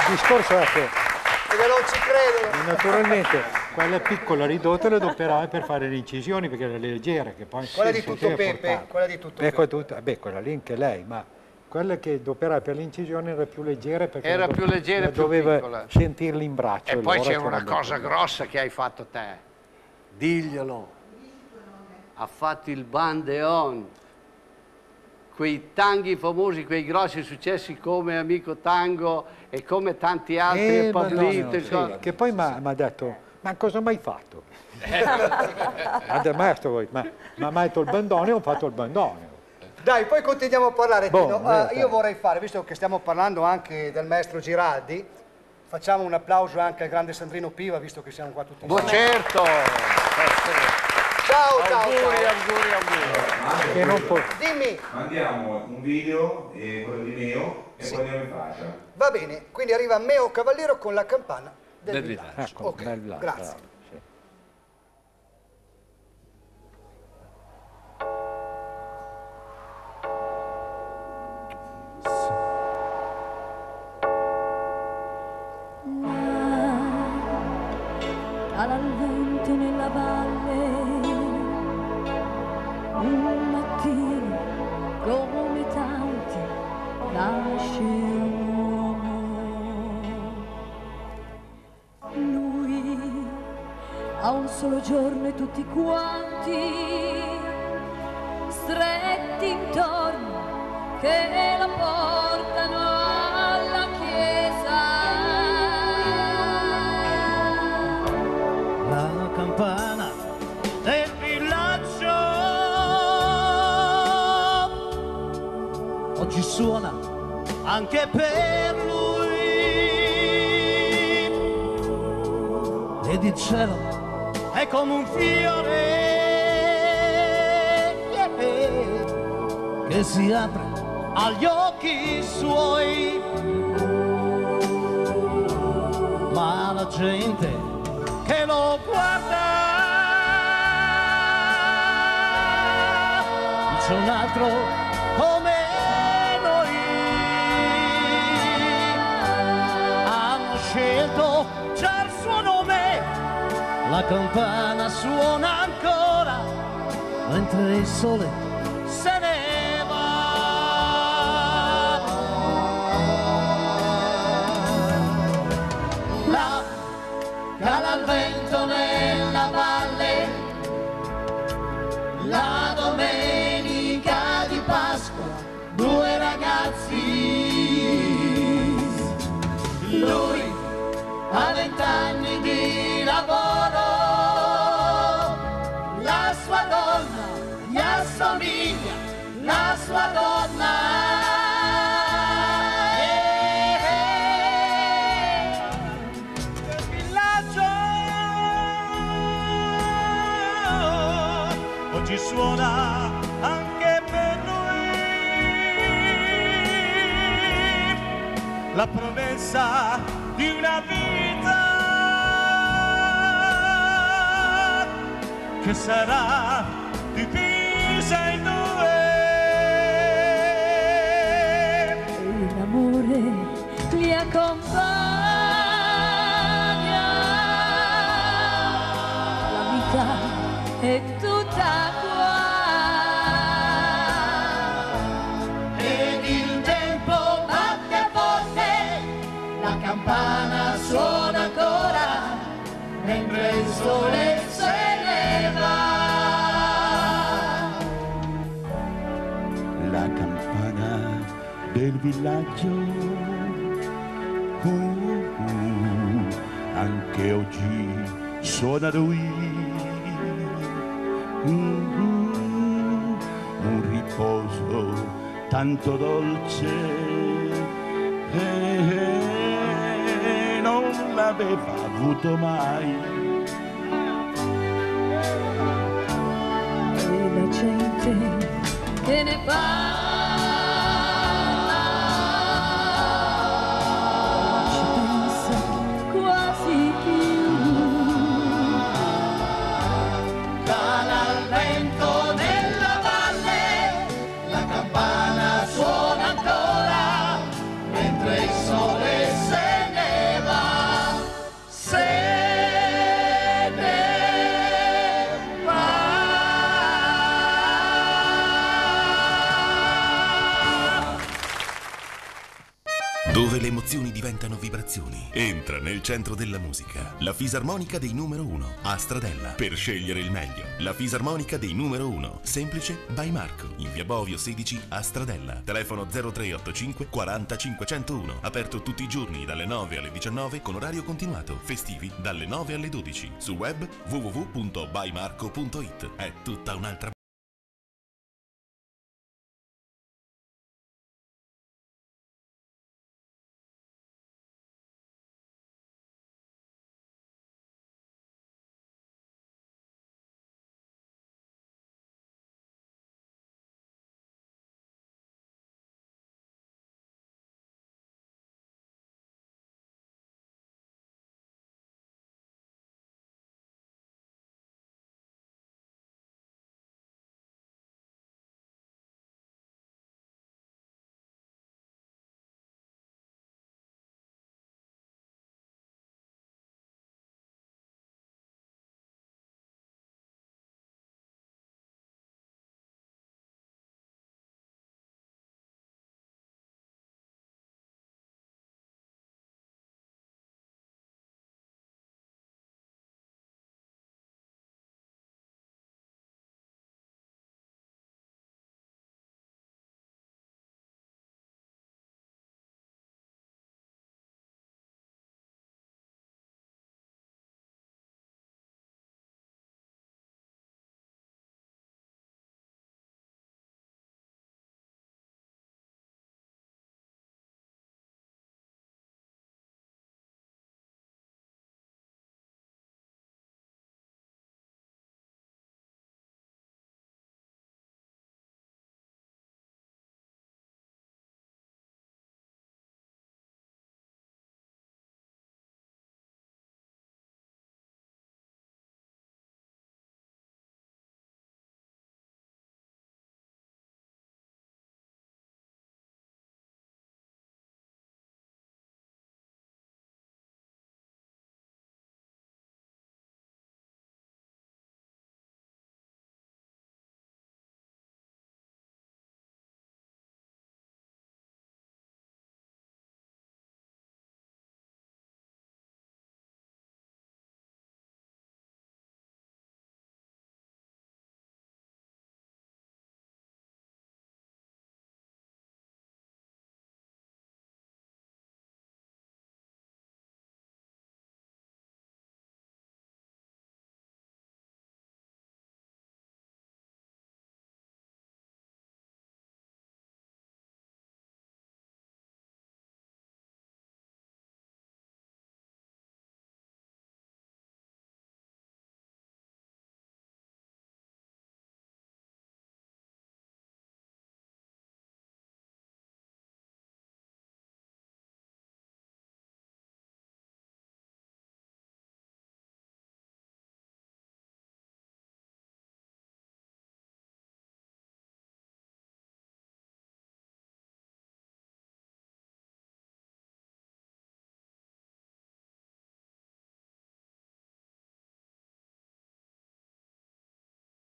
Il discorso è che... Perché non ci credono. Naturalmente, quella piccola ridotta le adoperava per fare le incisioni, perché era leggera, che poi... Quella di tutto Pepe, quella di tutto Pepe. Tutta... Beh, quella lì anche lei, ma... Quella che adoperava per l'incisione era più leggera perché era più leggera, doveva piccola. sentirli in braccio. E poi c'era una cosa grossa che hai fatto te, diglielo, ha fatto il bandeon, quei tanghi famosi, quei grossi successi come Amico Tango e come tanti altri, eh, Pablito, no, sì, cosa... Che poi mi ha detto... Ma cosa mai fatto? Ma mai fatto il bandone, ho fatto il bandone. Dai, poi continuiamo a parlare. Boh, Tino, ah, io vorrei fare, visto che stiamo parlando anche del maestro Giraldi, facciamo un applauso anche al grande Sandrino Piva, visto che siamo qua tutti insieme. Ma certo! Ciao, ciao! Auguri, ciao. auguri, auguri! auguri. Non può... Dimmi! Mandiamo un video, eh, quello di Meo, e sì. poi andiamo in faccia. Va bene, quindi arriva Meo Cavallero con la campana del, del villaggio. Ecco, ok, bel villaggio. Grazie. Bravo. Al vento nella valle, un mattino come tanti nasce un uomo. Lui ha un solo giorno e tutti quanti stretti intorno che la portano alla chiesa. Campana del villaggio oggi suona anche per lui, ed il cielo è come un fiore che si apre agli occhi suoi, ma la gente che lo guarda, c'è un altro come noi, hanno scelto già il suo nome, la campana suona ancora, mentre il sole se ne va. La cala al vento nella valle, la domenica di Pasqua, due ragazzi, lui ha vent'anni di lavoro. la promessa di una vita che sarà divisa in due e l'amore li accompagna, la vita è tutta qua. Campana suona ancora, mentre il sole se ne va. La campana del villaggio, uh, uh, anche oggi suona lui. Uh, uh, un riposo tanto dolce. Eh, eh. Non l'aveva avuto mai. E la gente che ne parla ci pensa quasi più. Cala il vento nella valle, la campana suona ancora, mentre il sole se dove le emozioni diventano vibrazioni. Entra nel centro della musica la fisarmonica dei numero uno a Stradella per scegliere il meglio. La fisarmonica dei numero uno, semplice by Marco, in via Bovio sedici a Stradella, telefono zero tre otto cinque quaranta cinquecentouno, aperto tutti i giorni dalle nove alle diciannove con orario continuato, festivi dalle nove alle dodici, sul web w w w punto by marco punto it. È tutta un'altra.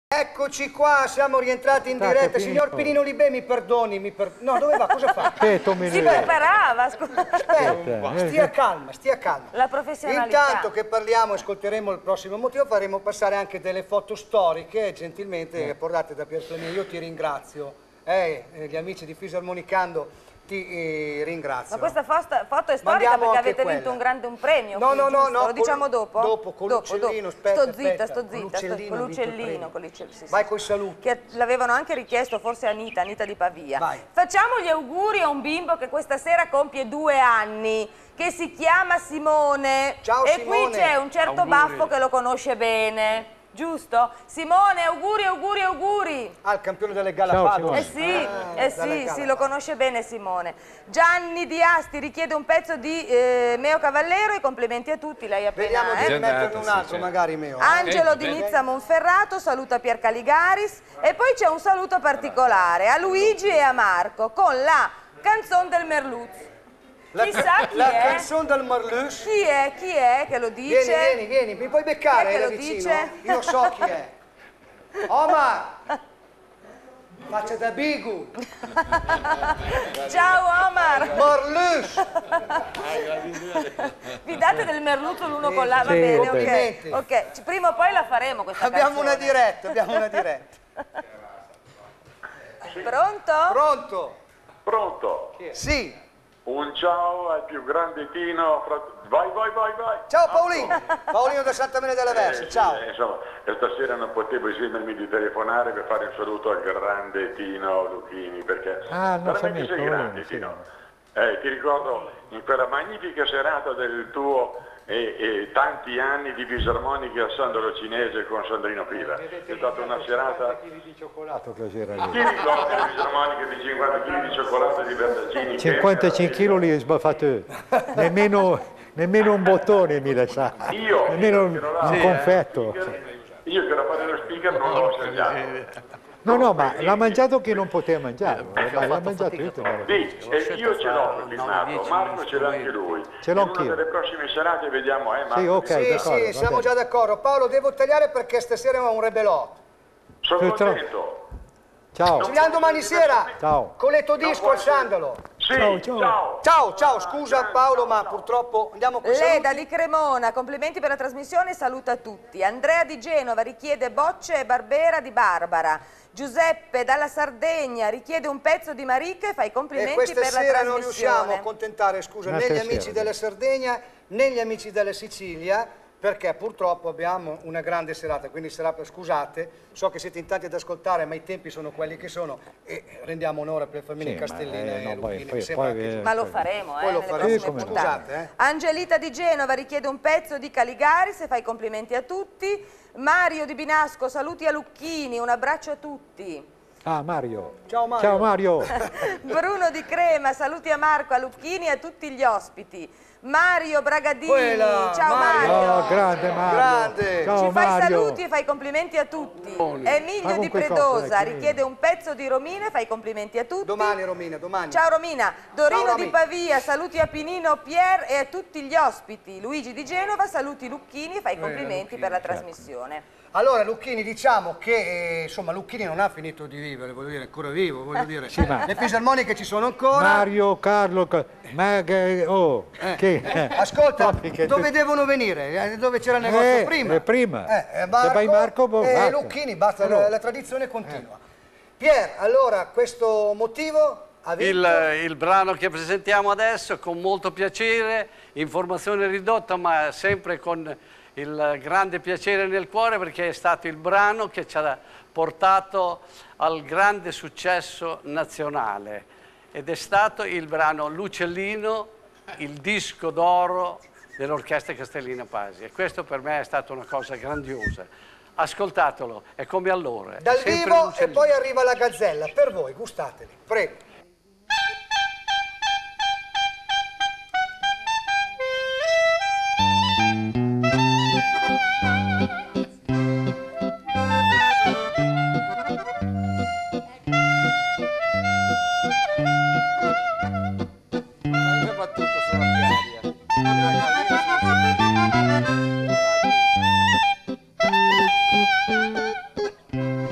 Eccoci qua, siamo rientrati in diretta. Tacca, signor Pinino Libè, mi perdoni, mi per... no, dove va? Cosa fa? Si preparava, scusa. Stia calma, stia calma. La professionalità. Intanto che parliamo, ascolteremo il prossimo motivo, faremo passare anche delle foto storiche, gentilmente eh. portate da Pier Flamigni. Io ti ringrazio, eh, gli amici di Fisarmonicando. Ti eh, ringrazio. Ma questa foto, foto è storica. Mandiamo perché avete quella. vinto un grande un premio. No, no, no, no. Lo diciamo dopo? Dopo, con l'uccellino. Sto zitta, sto zitta. Con l'uccellino. Sì, vai sì. Coi saluti. Che l'avevano anche richiesto forse Anita, Anita di Pavia. Vai. Facciamo gli auguri a un bimbo che questa sera compie due anni, che si chiama Simone. Ciao e Simone. E qui c'è un certo auguri. Baffo che lo conosce bene. Giusto? Simone, auguri, auguri, auguri! Ah, il campione delle Galapagos. Eh sì, ah, eh sì, sì, lo conosce bene Simone. Gianni di Asti richiede un pezzo di eh, Meo Cavallero e complimenti a tutti, lei appena... Vediamo eh. di metterne un altro, sì, magari Meo. Angelo eh, di Nizza Monferrato saluta Pier Caligaris e poi c'è un saluto particolare a Luigi e a Marco con la canzone del Merluzzo. La, Chissà chi la è. canzone del Merlus. Chi è? Chi è che lo dice? Vieni, vieni, vieni, mi puoi beccare che lo vicino? Dice? Io so chi è. Omar! Faccia da bigu! Ciao Omar! Merlus! Vi date del merluzzo l'uno con l'altro? Va bene, ok. Ok, prima o poi la faremo questa abbiamo canzone. Una diretta, abbiamo una diretta. Pronto? Pronto! Pronto! Chi è? Sì! Un ciao al più grande Tino, vai vai vai vai! Ciao Paolino, ah, Paolino da Santa Maria della Versa, eh, ciao! Eh, insomma, stasera non potevo esimermi di telefonare per fare un saluto al grande Tino Lucchini, perché ah, non veramente sei grande sì. Tino. Eh, ti ricordo in quella magnifica serata del tuo e eh, eh, tanti anni di fisarmoniche a Sandro Cinese con Sandrino Piva. Eh, è stata una serata... cinquanta chili di cioccolato che c'era lì. Ti ricordo le fisarmoniche di cinquanta chili di cioccolato di Bertacini? cinquantacinque chili li sbaffatoi. Nemmeno, nemmeno un bottone mi lasciava. Io? Nemmeno un, un sì, confetto. Eh, io che la padre dello speaker non l'ho assaggiato. No, no, ma l'ha mangiato chi non poteva mangiare, l'ha mangiato io. Io ce l'ho filmato, Marco ce l'ha anche lui. Ce l'ho anch'io. Nelle prossime serate vediamo, eh Marco. Sì, ok, sì, sì, siamo già d'accordo. Paolo, devo tagliare perché stasera ho un rebelò. Sono contento. Ciao. Ci vediamo domani sera. Ciao. Con le tue disco al sandalo. Sì, ciao, ciao. Ciao, ciao, ciao, scusa Paolo, ma purtroppo andiamo con Leda di Cremona, complimenti per la trasmissione, saluta tutti. Andrea di Genova richiede Bocce e Barbera di Barbara. Giuseppe dalla Sardegna richiede un pezzo di Marica e fa i complimenti per la trasmissione. E questa sera non riusciamo a contentare, scusa, né gli amici della Sardegna né gli amici della Sicilia, perché purtroppo abbiamo una grande serata, quindi sarà, scusate, so che siete in tanti ad ascoltare, ma i tempi sono quelli che sono e rendiamo onore per Flamini sì, Castellina eh, e no, Lucchini, poi, poi, poi, ma lo faremo, poi eh, lo faremo. Scusate, eh. Angelita di Genova richiede un pezzo di Caligari, se fai complimenti a tutti. Mario di Binasco, saluti a Lucchini, un abbraccio a tutti. Ah, Mario. Ciao Mario. Ciao Mario. Bruno di Crema, saluti a Marco, a Lucchini e a tutti gli ospiti. Mario Bragadini, Quella, ciao Mario. Mario. Oh, grande Mario. Grande. Ciao, ci fai Mario. Saluti e fai complimenti a tutti. Emilio di Predosa richiede un pezzo di Romina e fai complimenti a tutti. Domani Romina, domani. Ciao Romina. Dorino ciao, di Pavia, saluti a Pinino, Pier e a tutti gli ospiti. Luigi di Genova, saluti Lucchini e fai complimenti eh, Lucchini, per la trasmissione. Certo. Allora Lucchini, diciamo che eh, insomma Lucchini non ha finito di vivere, voglio dire, è ancora vivo, voglio dire. Sì, ma... Le fisarmoniche ci sono ancora. Mario, Carlo, ma oh, eh. che Eh, ascolta, dove devono venire? Dove c'era il negozio eh, prima? prima. Eh, Marco, Marco, e Lucchini, basta, allora. la, la tradizione continua. Eh. Pier, allora, questo motivo ha vinto... Il, il brano che presentiamo adesso, con molto piacere, informazione ridotta, ma sempre con il grande piacere nel cuore, perché è stato il brano che ci ha portato al grande successo nazionale. Ed è stato il brano L'Uccellino, il disco d'oro dell'orchestra Castellina Pasi, e questo per me è stata una cosa grandiosa. Ascoltatelo, è come allora. Dal vivo e poi arriva la gazzella, per voi, gustateli, prego. Thank you.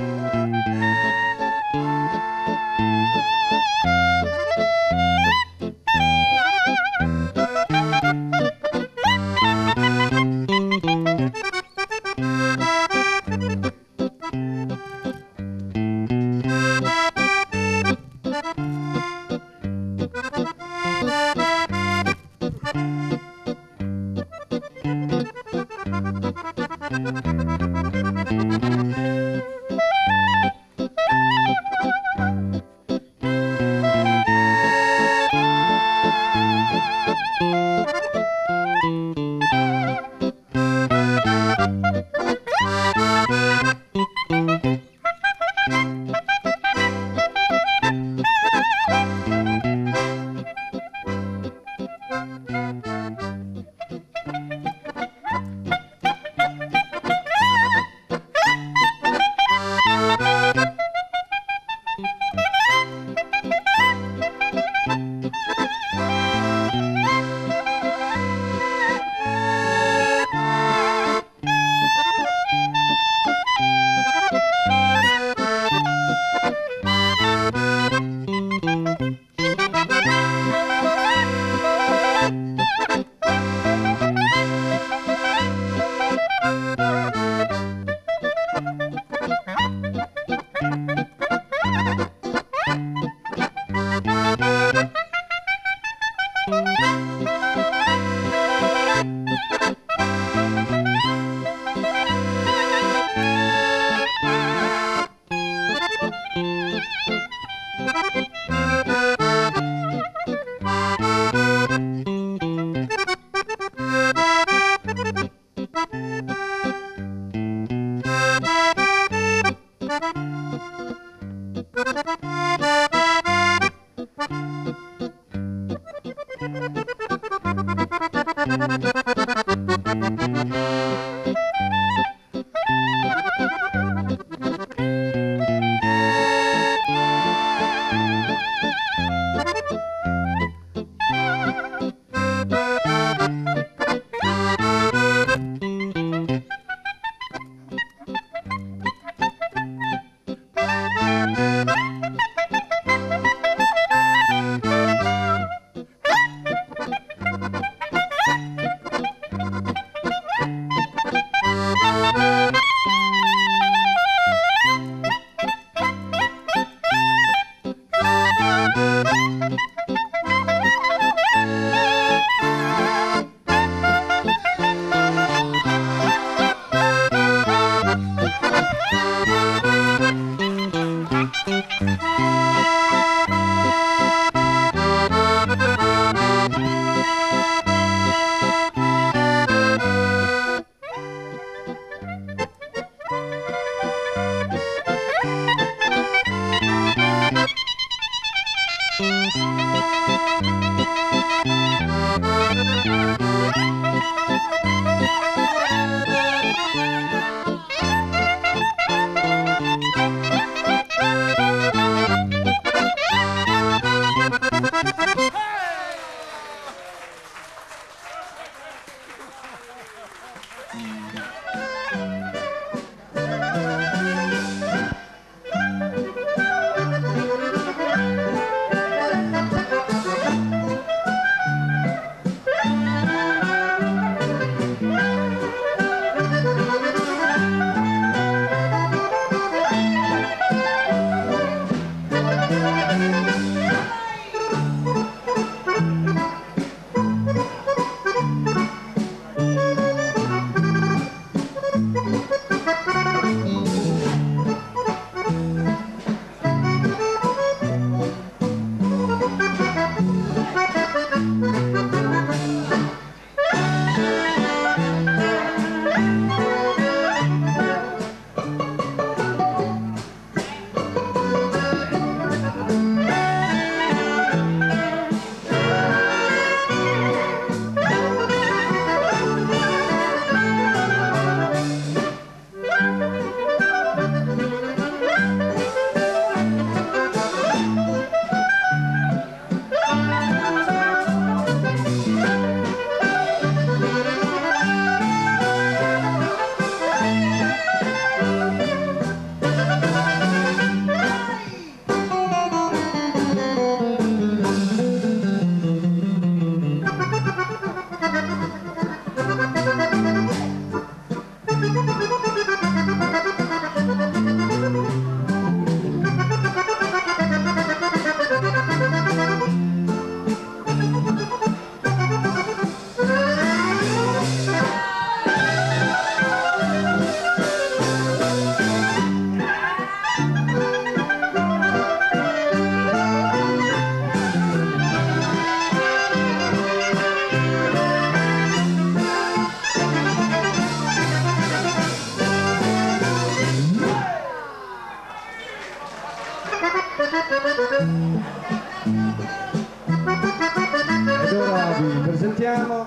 sentiamo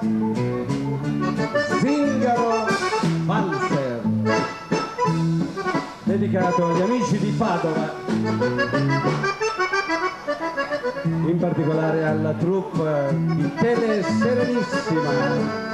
Zingaro Walzer, dedicato agli amici di Padova, in particolare alla troupe di Tele Serenissima.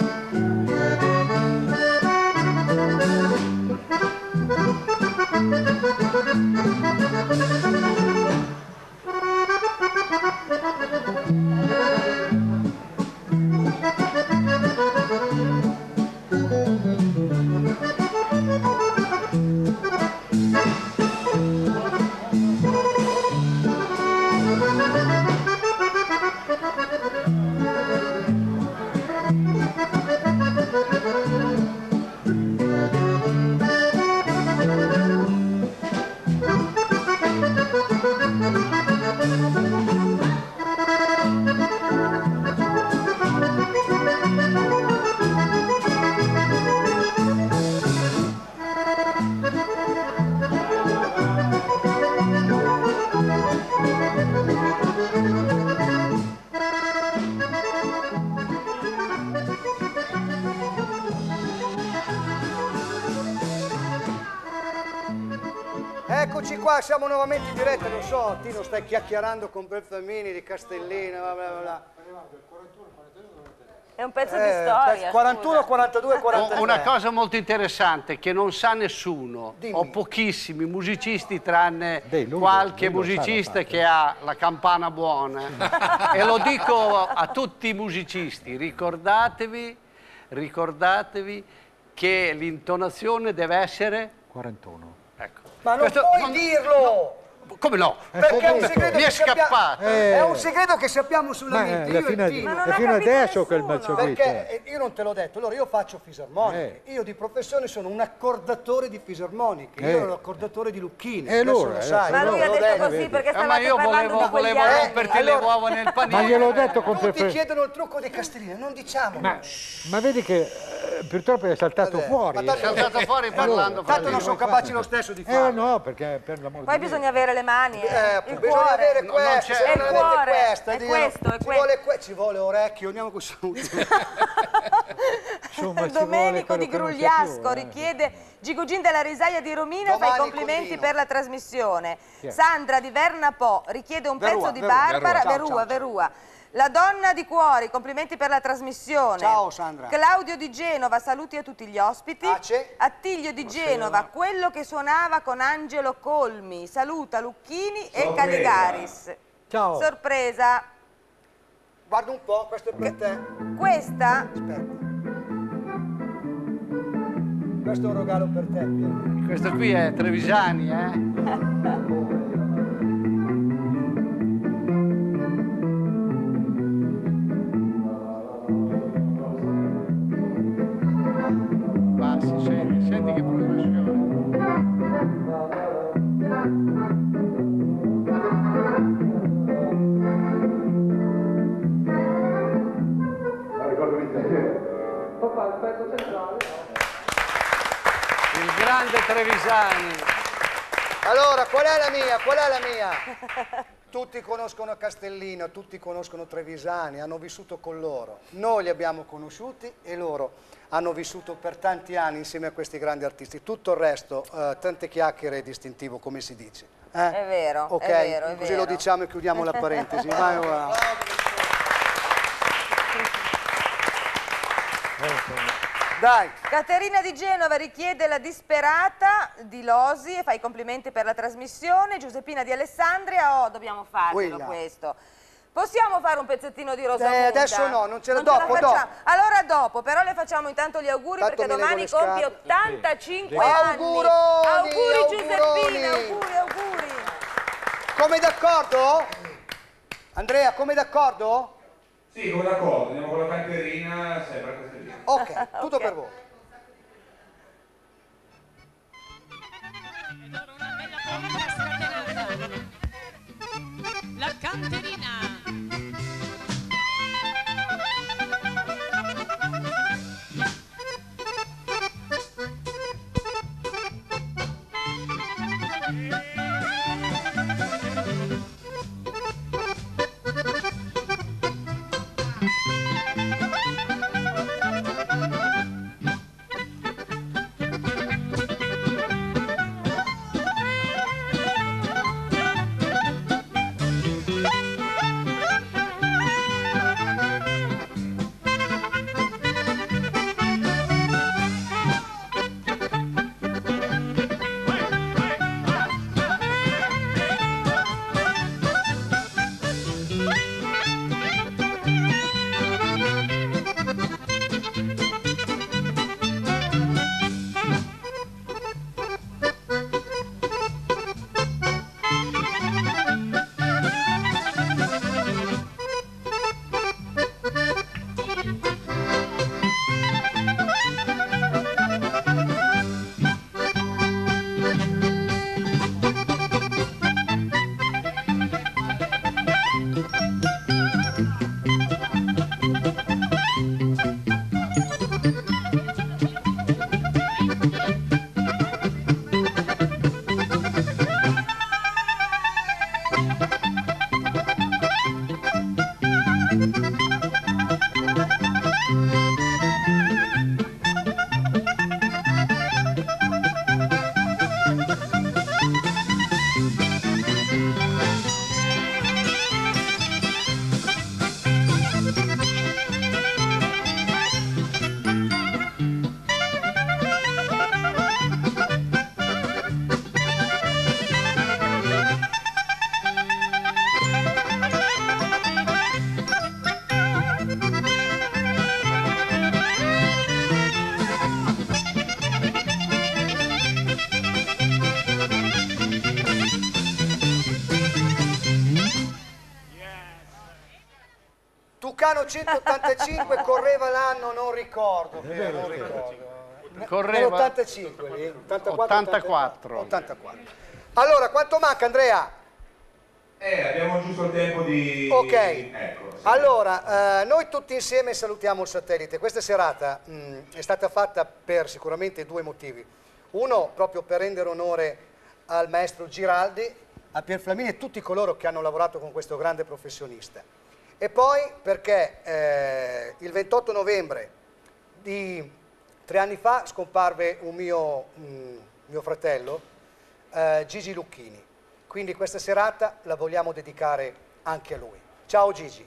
Siamo nuovamente in diretta, lo so, Tino, stai chiacchierando con Pier Flamigni di Castellina, bla bla bla. È un pezzo eh, di storia. quarantuno, quarantadue, quarantatré. Una cosa molto interessante che non sa nessuno. Dimmi. Ho pochissimi musicisti, tranne Dei, lungo, qualche lungo musicista che ha la campana buona. E lo dico a tutti i musicisti, ricordatevi, ricordatevi che l'intonazione deve essere quarantuno. Ecco. Ma non questo, puoi non, dirlo! No, come no? Perché è un segreto, mi è scappato. Eh. È un segreto che sappiamo solamente io e Tino. Ma fino adesso che il mazzo qui. Perché io non te l'ho detto, allora io faccio fisarmoniche. Eh. Io di professione sono un accordatore di fisarmoniche, eh. io ero l'accordatore di Lucchini. Eh, allora, lo sai. Ma lui ha detto detto così perché stavate ma io volevo, volevo romperti eh, le allora, uova nel panino. Ma gliel'ho detto con tutti ti chiedono il trucco dei Castellini, non diciamo. Ma, ma vedi che purtroppo è saltato Vabbè, fuori. Ma è saltato fuori parlando. Tanto non sono capaci lo stesso di farlo. Eh no, perché per l'amore di Dio. Poi bisogna avere le mani, eh, eh, il cuore, avere no, questo, è il cuore, questa, è dicono, questo, è ci, questo. Vuole que ci vuole orecchio, andiamo con saluto. Domenico di Grugliasco più, eh. richiede Gigugin della Risaia di Romina, domani fa i complimenti Codino. Per la trasmissione. Sì. Sandra di Vernapò richiede un Verua, pezzo di Verua, Barbara, Verua, Verua, ciao, Verua. Ciao. La donna di cuori, complimenti per la trasmissione. Ciao Sandra. Claudio di Genova, saluti a tutti gli ospiti. Pace. Attilio di Genova, quello che suonava con Angelo Colmi, saluta Lucchini Sorpresa. E Caligaris. Ciao. Sorpresa. Guarda un po', questo è per te. Questa? Aspetta. Questo è un regalo per te, Pier. Questo qui è Trevisani, eh? Senti, senti che progressione. La ricordo di te. Papà, il pezzo centrale. Il grande Trevisani. Allora, qual è la mia? Qual è la mia? Tutti conoscono Castellino, tutti conoscono Trevisani, hanno vissuto con loro. Noi li abbiamo conosciuti e loro hanno vissuto per tanti anni insieme a questi grandi artisti. Tutto il resto, eh, tante chiacchiere e distintivo, come si dice. Eh? È vero, okay? È vero, è Così vero. Lo diciamo e chiudiamo la parentesi. Vai, vai. Dai. Caterina di Genova richiede la disperata di Losi e fa i complimenti per la trasmissione. Giuseppina di Alessandria, oh, dobbiamo farlo questo. Possiamo fare un pezzettino di Rosamunta? Eh, adesso no, non ce la dopo, dopo. Allora dopo, però le facciamo intanto gli auguri Tanto perché domani compie ottantacinque sì. anni. Auguroni, auguri auguroni. Giuseppina, auguri, auguri. Come d'accordo? Andrea, come d'accordo? Sì, come d'accordo, andiamo con la pancherina, sempre così. Lì. Ok, tutto okay. per voi. La canterina. Bye. Toscano centottantacinque correva l'anno, non ricordo. Eh, non ricordo. Correva ottantacinque, ottantaquattro. Allora, quanto manca, Andrea? Eh, abbiamo giusto il tempo di... Ok, ecco, sì. Allora, eh, noi tutti insieme salutiamo il satellite. Questa serata mh, è stata fatta per sicuramente due motivi. Uno, proprio per rendere onore al maestro Giraldi, a Pier Flamigni e tutti coloro che hanno lavorato con questo grande professionista. E poi perché eh, il ventotto novembre di tre anni fa scomparve un mio, mh, mio fratello, eh, Gigi Lucchini. Quindi questa serata la vogliamo dedicare anche a lui. Ciao Gigi.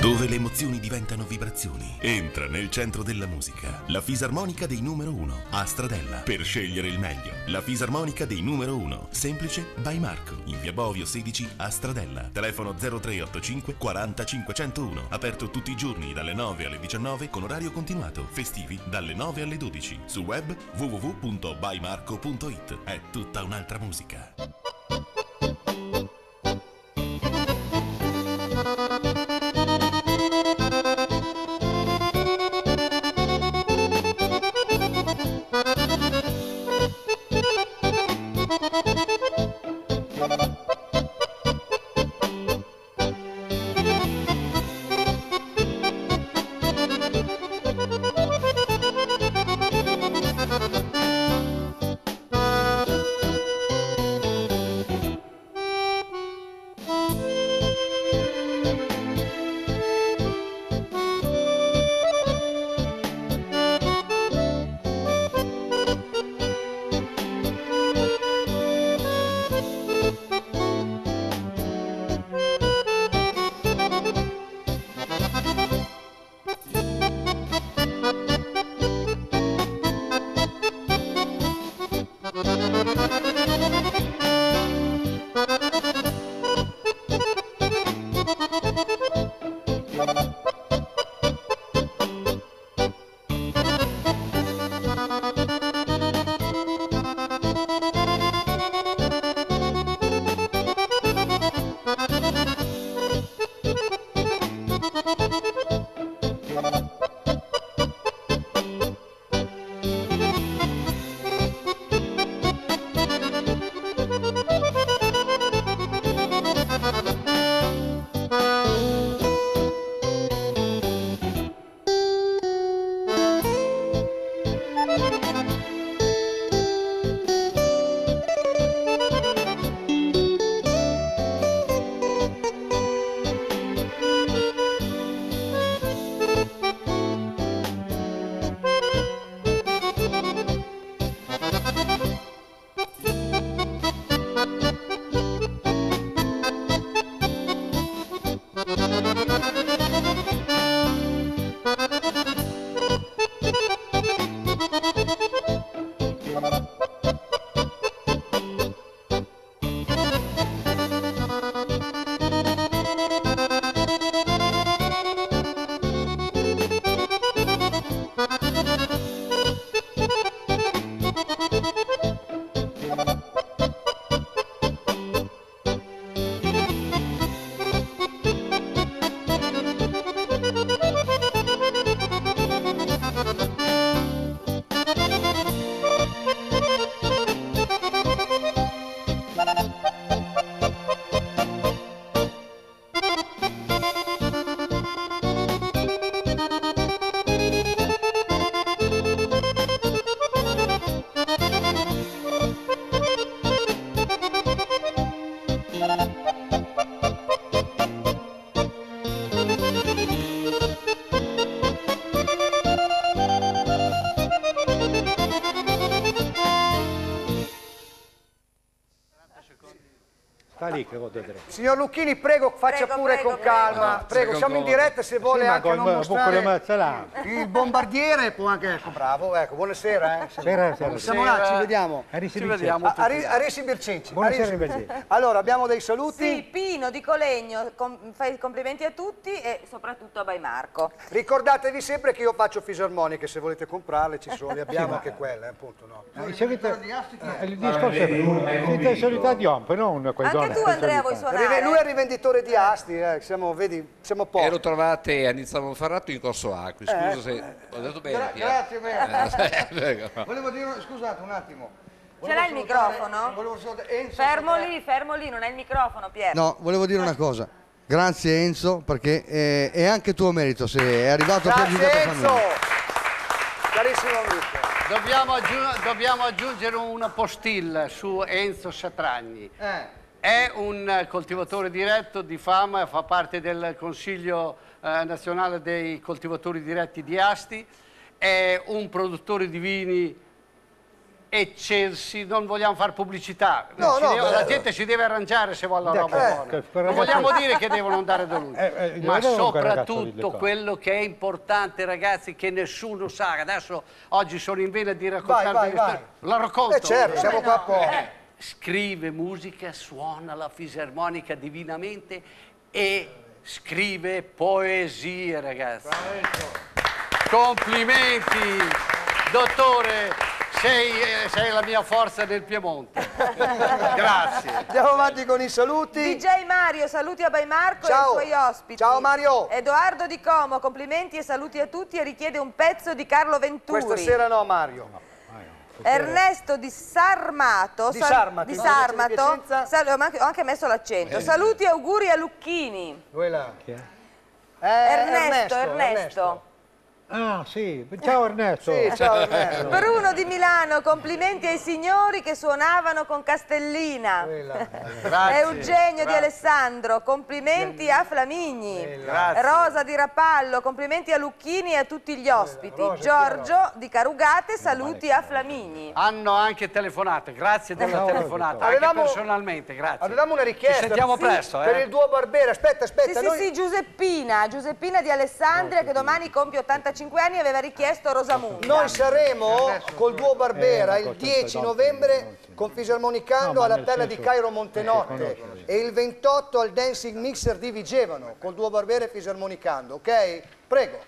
dove le emozioni diventano vibrazioni. Entra nel centro della musica, la fisarmonica dei numero uno, a Stradella, per scegliere il meglio. La fisarmonica dei numero uno, semplice, by Marco, in via Bovio sedici a Stradella, telefono zero tre otto cinque quaranta cinquecentouno, aperto tutti i giorni dalle nove alle diciannove con orario continuato, festivi dalle nove alle dodici, su web w w w punto by marco punto it. È tutta un'altra musica. Signor Lucchini, prego, faccia prego, pure prego, con prego. calma. Prego, siamo in diretta, se vuole sì, anche non mostrare il bombardiere può anche... Ecco, bravo, ecco, buonasera. Eh. Buonasera, buonasera. Siamo là, ci vediamo. Ci vediamo. Arrisi Bircinci. Buonasera, Bircinci. Allora, abbiamo dei saluti. Sì, Pino di Colegno, com fai i complimenti a tutti e soprattutto a ByMarco. Ricordatevi sempre che io faccio fisarmoniche, se volete comprarle ci sono, le abbiamo sì, anche quelle, eh, appunto, no? Il discorso è l'intenzialità di Ompe, non quel dono. Anche tu, Andrea, vuoi suonare? Lui è il rivenditore di asti, eh. siamo, vedi, siamo pochi. E lo trovate a Nizza Monferrato in Corso Acqui, scusa eh, se eh, ho detto bene. Gra grazie, bene. Volevo dire, scusate un attimo. Ce l'hai il microfono? Enzo, fermo lì, fermo lì, non hai il microfono, Pier. No, volevo dire una cosa. Grazie Enzo, perché è, è anche tuo merito se è arrivato per giudicare la famiglia. Carissimo amico. Dobbiamo, aggiung dobbiamo aggiungere una postilla su Enzo Satragni. Eh. È un coltivatore diretto di fama, fa parte del Consiglio eh, nazionale dei coltivatori diretti di Asti, è un produttore di vini eccelsi, non vogliamo fare pubblicità, no, no, deve, la gente si deve arrangiare se vuole la roba eh, buona, non ragazzi... vogliamo dire che devono andare da lui, eh, eh, ma soprattutto quello che è importante, ragazzi, che nessuno sa. Adesso oggi sono in vena di raccontare, vai, vai, vai. La racconto, eh, certo, eh, siamo qua no. eh, scrive musica, suona la fisarmonica divinamente e scrive poesie, ragazzi. Bravo. Complimenti, dottore. Sei, sei la mia forza del Piemonte. Grazie. Andiamo avanti con i saluti. D J Mario, saluti a ByMarco e ai suoi ospiti. Ciao Mario. Edoardo Di Como, complimenti e saluti a tutti e richiede un pezzo di Carlo Venturi. Questa sera no, Mario. No. Ernesto Di Sarmato, Di Sarmato, Di Sarmato. Ho anche messo l'accento. Saluti e auguri a Lucchini. Quella. Chi è? Eh, Ernesto, Ernesto. Ernesto. Ah sì, ciao Ernesto. Sì, ciao Ernesto. Bruno di Milano, complimenti ai signori che suonavano con Castellina. Grazie, Eugenio grazie. Di Alessandro, complimenti grazie. A Flamigni. Grazie. Rosa di Rapallo, complimenti a Lucchini e a tutti gli ospiti. Rosa, Giorgio di Carugate, saluti a Flamigni. Hanno anche telefonate, grazie della telefonata, anche avevamo, personalmente, grazie. Avevamo una richiesta. Ci sentiamo sì, presto. Eh. Per il Duo Barbera, aspetta, aspetta. Sì, noi... sì, sì, Giuseppina, Giuseppina di Alessandria, che domani compie ottantacinque anni, aveva richiesto Rosamunda. Noi saremo col Duo Barbera eh, il dieci novembre con Fisarmonicando no, alla perla di Cairo Montenotte eh, e il ventotto al Dancing Mixer di Vigevano col Duo Barbera e Fisarmonicando, ok? Prego.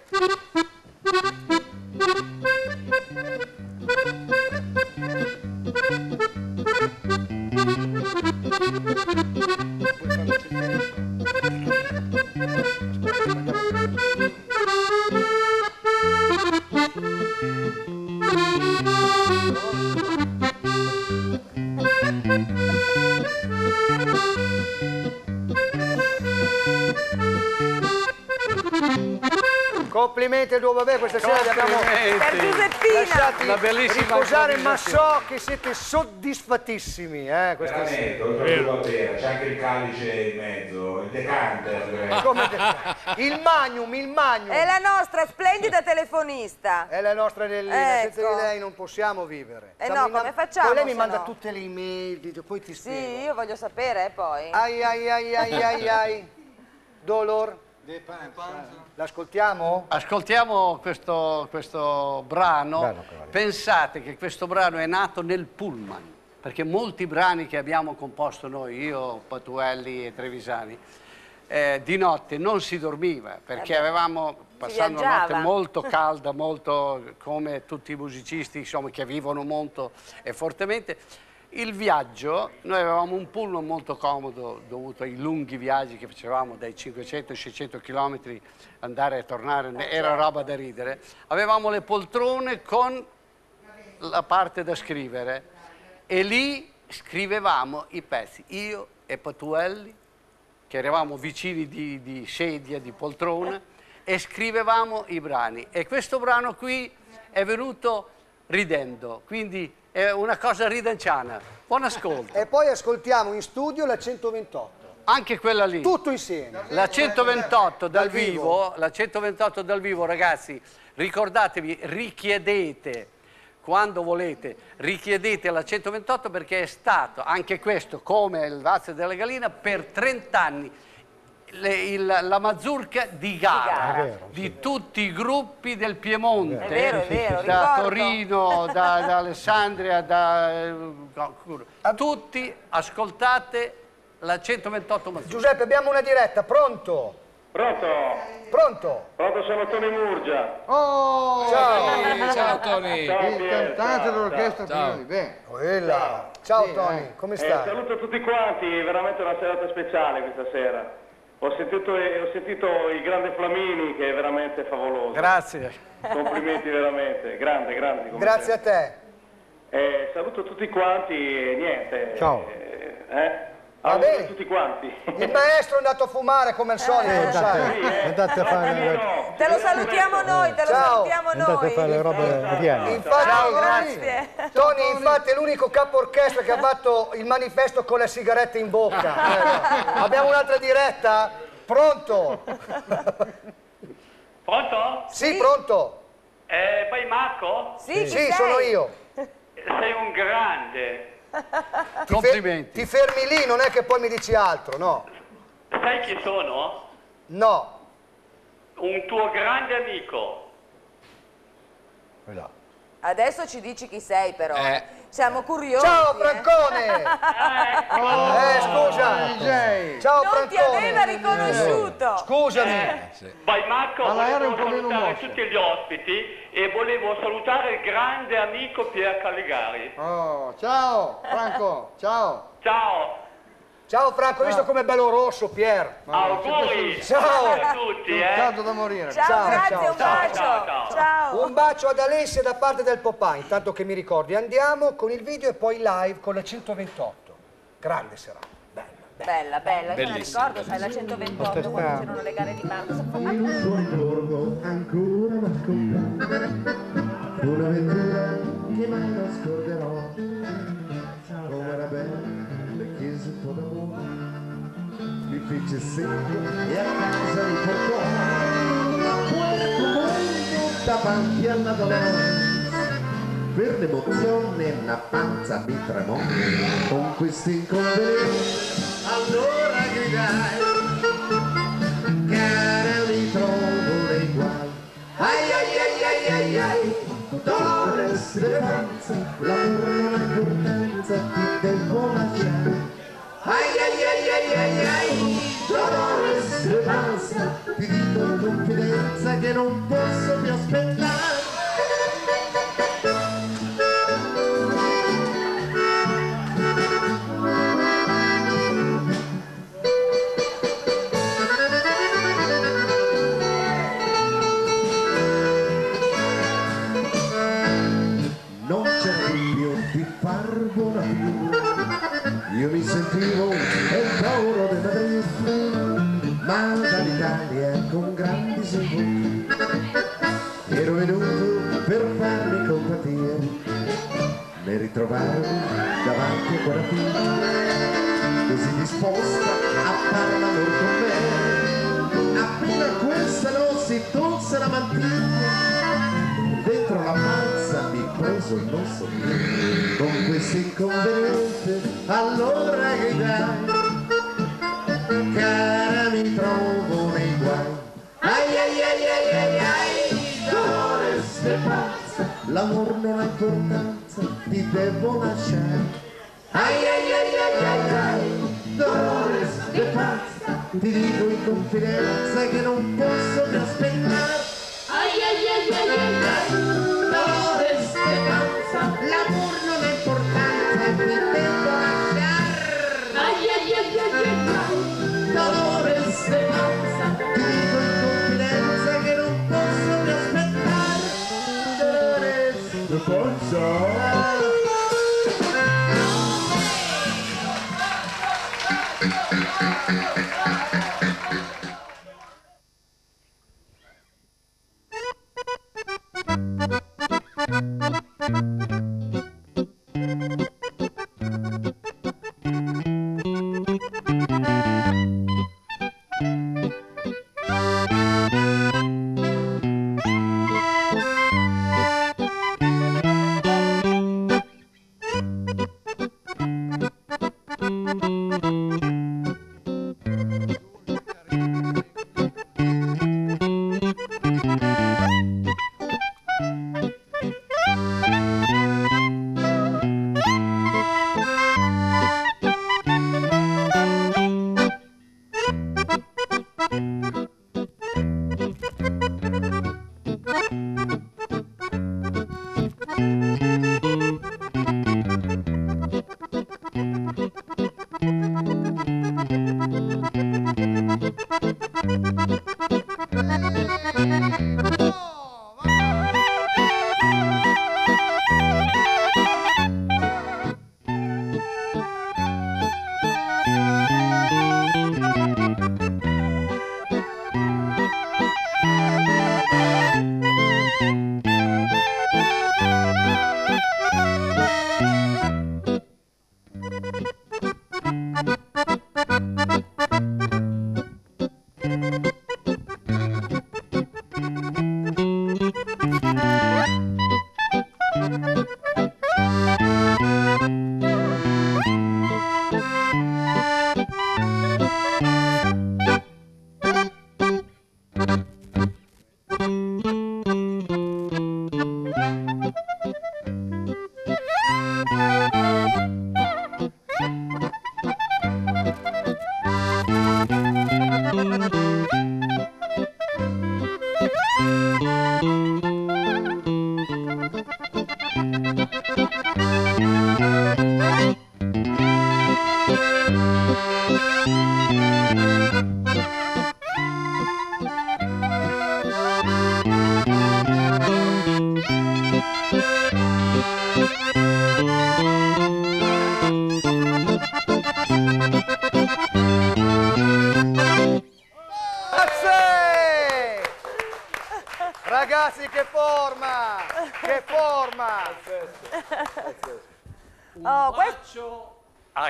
Complimenti al Duo Barbera, questa sera vi abbiamo lasciati la bellissima riposare, ma so che siete soddisfattissimi. Eh, veramente, c'è anche il calice in mezzo, il decanter. Eh. Come de il magnum, il magnum. È la nostra splendida telefonista. È la nostra Lellina, ecco. Senza di lei non possiamo vivere. E eh no, come facciamo? Poi lei mi manda no. tutte le email, poi ti spiego. Sì, io voglio sapere eh, poi. Ai ai ai ai ai ai, dolor. L'ascoltiamo? Ascoltiamo questo, questo brano. Bello, pensate che questo brano è nato nel pullman, perché molti brani che abbiamo composto noi, io, Patuelli e Trevisani, eh, di notte non si dormiva, perché eh avevamo passato una notte molto calda, molto come tutti i musicisti, insomma, che vivono molto e fortemente. Il viaggio, noi avevamo un pullman molto comodo dovuto ai lunghi viaggi che facevamo, dai cinquecento ai seicento chilometri, andare e tornare, era roba da ridere. Avevamo le poltrone con la parte da scrivere e lì scrivevamo i pezzi, io e Patuelli, che eravamo vicini di, di sedia, di poltrone, e scrivevamo i brani. E questo brano qui è venuto ridendo, quindi... è una cosa ridanciana. Buon ascolto. E poi ascoltiamo in studio la centoventotto. Anche quella lì. Tutto insieme. La centoventotto dal, dal vivo. vivo, la centoventotto dal vivo, ragazzi. Ricordatevi, richiedete quando volete, richiedete la centoventotto, perché è stato anche questo, come il Walzer della Gallina, per trent'anni Le, il, la mazurka di gara, di, vero, di sì. tutti i gruppi del Piemonte, è vero, è vero, da ricordo. Torino, da, da Alessandria, da, no, tutti ascoltate la centoventotto mazurka. Giuseppe, abbiamo una diretta, pronto? Pronto? Pronto? Pronto, sono Tony Murgia. Oh, ciao Tony, ciao Tony. Ciao, il cantante dell'orchestra Pinino Libè. Ciao, ciao sì, Tony, eh. come stai? Eh, saluto a tutti quanti, è veramente una serata speciale questa sera. Ho sentito, ho sentito il grande Flamini, che è veramente favoloso. Grazie. Complimenti veramente, grande, grande. Grazie te. a te. Eh, saluto tutti quanti e niente. Ciao. Eh, Va bene. Tutti quanti. Il maestro è andato a fumare come al solito. Eh, andate, sì, eh. andate a fare... No, te lo salutiamo noi, te lo ciao. salutiamo andate noi. Andate a fare le robe piene. Infatti, ciao, grazie. Tony, infatti, è l'unico capo orchestra che ha fatto il manifesto con le sigarette in bocca. Eh, abbiamo un'altra diretta? Pronto? Pronto? Sì, sì. pronto. Eh, poi Marco? Sì, sì, sono io. sei un grande. Ti complimenti. Ti fermi lì, non è che poi mi dici altro, no? Sai chi sono? No. Un tuo grande amico. Adesso ci dici chi sei, però. Eh. Siamo curiosi. Ciao Brancone! Eh. Oh. Eh, scusa. D J. Ciao non Brancone. Ti aveva riconosciuto. Scusami. Eh. Sì. Vai Marco, volevo salutare tutti gli ospiti e volevo salutare il grande amico Pier Caligaris. Oh, ciao Franco, ciao. Ciao. Ciao Franco, hai visto com'è bello rosso Pier? Ma auguri! Ciao a tutti, eh! Tanto da morire! Ciao, ciao grazie, ciao, un ciao, bacio! Ciao, ciao. Ciao. Un bacio ad Alessia da parte del Popà, intanto che mi ricordi. Andiamo con il video e poi live con la centoventotto. Grande serata, bella, bella. Bella, bella, bella. Io non ricordo, sai, la centoventotto quando c'erano le gare di Marco. Io soggiorno ancora nasconda, una ventura che mai nasconderò, come era bella. Mi fece sempre e a casa mi portò questo mondo davanti alla dolore. Per l'emozione la panza mi tremò con questi inconvenienti. Allora gridai, cara mi trovo le guai. Ai ai ai ai ai ai, dolore speranza, l'amore e l'importanza ti devo lasciare. Ai ai ai ai ai ai, dolore speranza, ti dico con confidenza che non posso più aspettare. Non c'è dubbio di farvona più, io mi sentivo il paura di Madrid, ma dall'Italia con grandi sogni ero venuto per farmi compatia, ne ritrovavo davanti a quella figlia, così disposta a farla amor con me, appena questa non si tolse la mantiglia. Dentro la panza mi preso il nostro piede con questo inconveniente, allora che dai, cara mi trovo nei guai. Ai ai ai ai ai ai, dolore ste pazza, l'amor non ha importanza, ti devo lasciare. Ai ai ai ai ai ai, dolore ste pazza, ti dico in confidenza che non posso più aspettare. Ai ai ai ai ai ai, dolore e speranza, l'amor non è importante, mi devo lasciare. Ai ai ai ai ai, dolore e speranza, ti dico in confidenza che non posso più aspettare. Dolore e speranza. Thank you.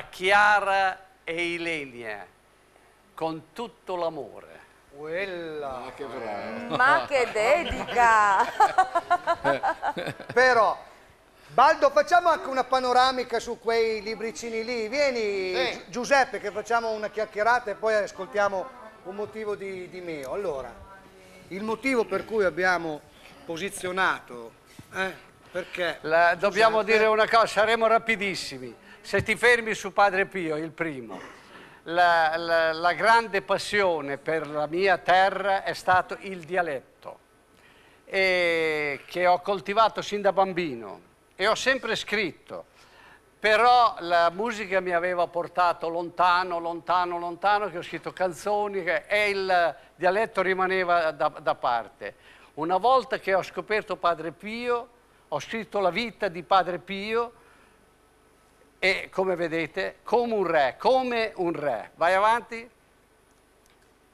Chiara e Ilenia, con tutto l'amore. Ma che bravo! Ma che dedica! Però, Baldo, facciamo anche una panoramica su quei libricini lì. Vieni, sì. Giuseppe, che facciamo una chiacchierata e poi ascoltiamo un motivo di, di Meo. Allora, il motivo per cui abbiamo posizionato... Eh, perché? La, dobbiamo Giuseppe... dire una cosa, saremo rapidissimi. Se ti fermi su Padre Pio, il primo, la, la, la grande passione per la mia terra è stato il dialetto, e che ho coltivato sin da bambino e ho sempre scritto, però la musica mi aveva portato lontano, lontano, lontano, che ho scritto canzoni e il dialetto rimaneva da, da parte. Una volta che ho scoperto Padre Pio, ho scritto la vita di Padre Pio, e come vedete, come un re, come un re. Vai avanti,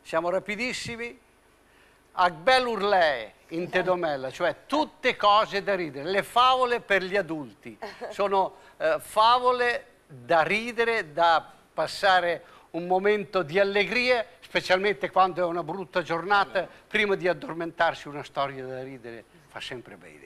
siamo rapidissimi. A bel urlè in Tedomella, cioè tutte cose da ridere, le favole per gli adulti. Sono eh, favole da ridere, da passare un momento di allegria, specialmente quando è una brutta giornata, prima di addormentarsi una storia da ridere fa sempre bene.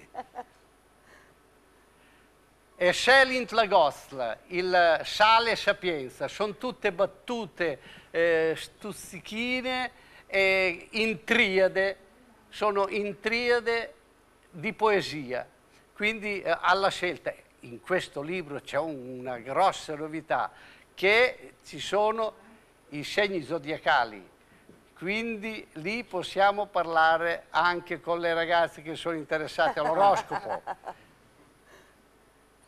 E Selint la Gosla, il sale e sapienza, sono tutte battute eh, stuzzichine e in triade, sono in triade di poesia, quindi eh, alla scelta. In questo libro c'è un, una grossa novità, che ci sono i segni zodiacali, quindi lì possiamo parlare anche con le ragazze che sono interessate all'oroscopo.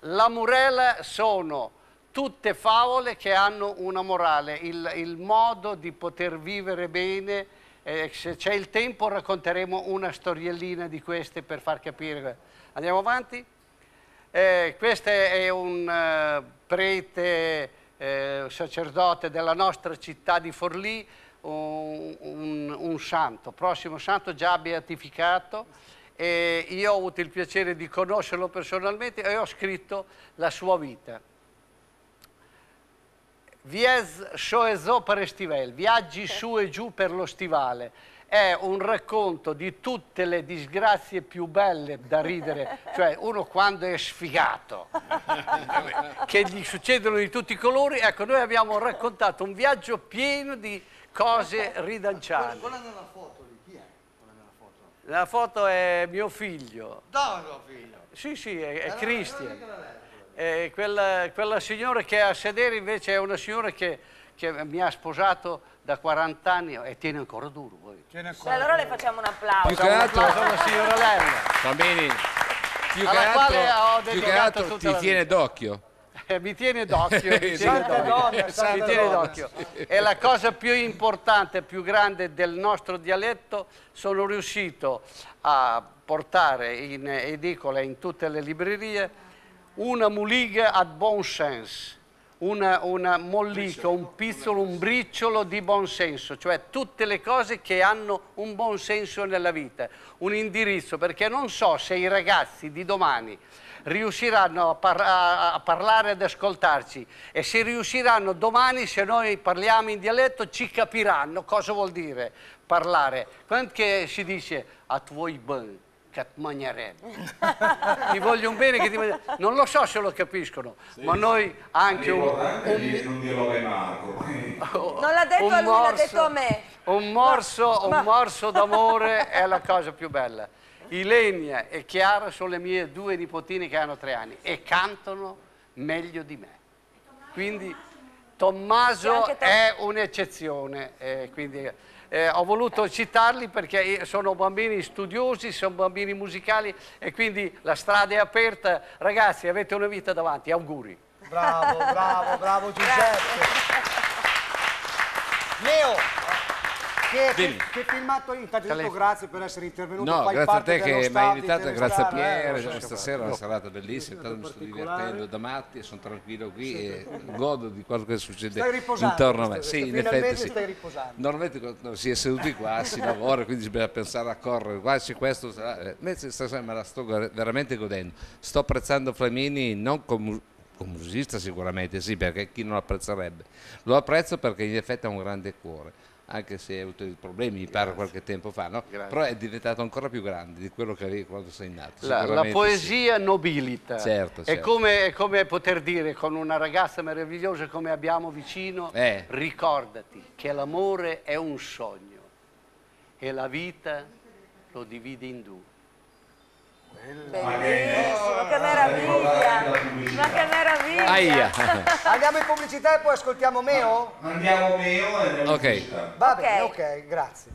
La Murela sono tutte favole che hanno una morale, il, il modo di poter vivere bene. Eh, se c'è il tempo racconteremo una storiellina di queste per far capire. Andiamo avanti. Eh, questo è un eh, prete, eh, sacerdote della nostra città di Forlì, un, un, un santo, prossimo santo già beatificato. E io ho avuto il piacere di conoscerlo personalmente e ho scritto la sua vita. Viez Soezo per Estivel, viaggi su e giù per lo stivale, è un racconto di tutte le disgrazie più belle da ridere, cioè uno quando è sfigato, che gli succedono di tutti i colori. Ecco, noi abbiamo raccontato un viaggio pieno di cose ridanciate. La foto è mio figlio. Dove tuo figlio? Sì, sì, è, è Cristian. È quella, quella signora che è a sedere invece è una signora che, che mi ha sposato da quaranta anni e tiene ancora duro. Voi. Tiene ancora allora duro. Le facciamo un applauso. Più che altro, un applauso alla signora Lella. Va bene. Più alla che quale altro, ho dedicato più che altro tutta ti tiene d'occhio. Mi tiene d'occhio, mi tiene d'occhio. E la cosa più importante, più grande del nostro dialetto, sono riuscito a portare in edicola, in tutte le librerie, una muliga ad buon senso, una, una mollica, un pizzolo, un briciolo di buon senso, cioè tutte le cose che hanno un buon senso nella vita, un indirizzo, perché non so se i ragazzi di domani riusciranno a, par a parlare ed ascoltarci, e se riusciranno domani, se noi parliamo in dialetto, ci capiranno cosa vuol dire parlare. Quando che si dice a tuoi ben, che ti voglio un bene che ti mangiare. Non lo so se lo capiscono, sì, ma noi anche un, un... non dirò mai Marco. Non l'ha detto a lui, l'ha detto a me. Un morso, ma... un morso d'amore è la cosa più bella. Ilenia e Chiara sono le mie due nipotine che hanno tre anni e cantano meglio di me. Quindi Tommaso è un'eccezione. Eh, quindi eh, ho voluto citarli perché sono bambini studiosi, sono bambini musicali e quindi la strada è aperta. Ragazzi, avete una vita davanti, auguri. Bravo, bravo, bravo Giuseppe. Meo, che, che, che filmato lì, tanto grazie per essere intervenuto. No, fai grazie parte a te che mi hai invitato, grazie a Pier, eh, stasera è una serata bellissima, tanto mi sto divertendo da matti e sono tranquillo qui e godo di quello che succede intorno a me. Stai, sì, in effetti sì. Stai riposando. Normalmente quando si è seduti qua si lavora, quindi bisogna pensare a correre, qua c'è questo, invece stasera me la sto veramente godendo. Sto apprezzando Flamigni non come... Come musicista sicuramente sì, perché chi non lo apprezzerebbe? Lo apprezzo perché in effetti ha un grande cuore, anche se ha avuto dei problemi, mi pare qualche tempo fa, no? Però è diventato ancora più grande di quello che avevi quando sei nato. La, la poesia sì. nobilita, certo, certo. È, come, è come poter dire con una ragazza meravigliosa come abbiamo vicino, eh. ricordati che l'amore è un sogno e la vita lo divide in due. Bellissimo, che meraviglia, ma che meraviglia. Aia. Andiamo in pubblicità e poi ascoltiamo Meo? Andiamo Meo e andiamo okay. in pubblicità. Va bene, ok, okay, grazie.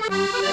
Thank you.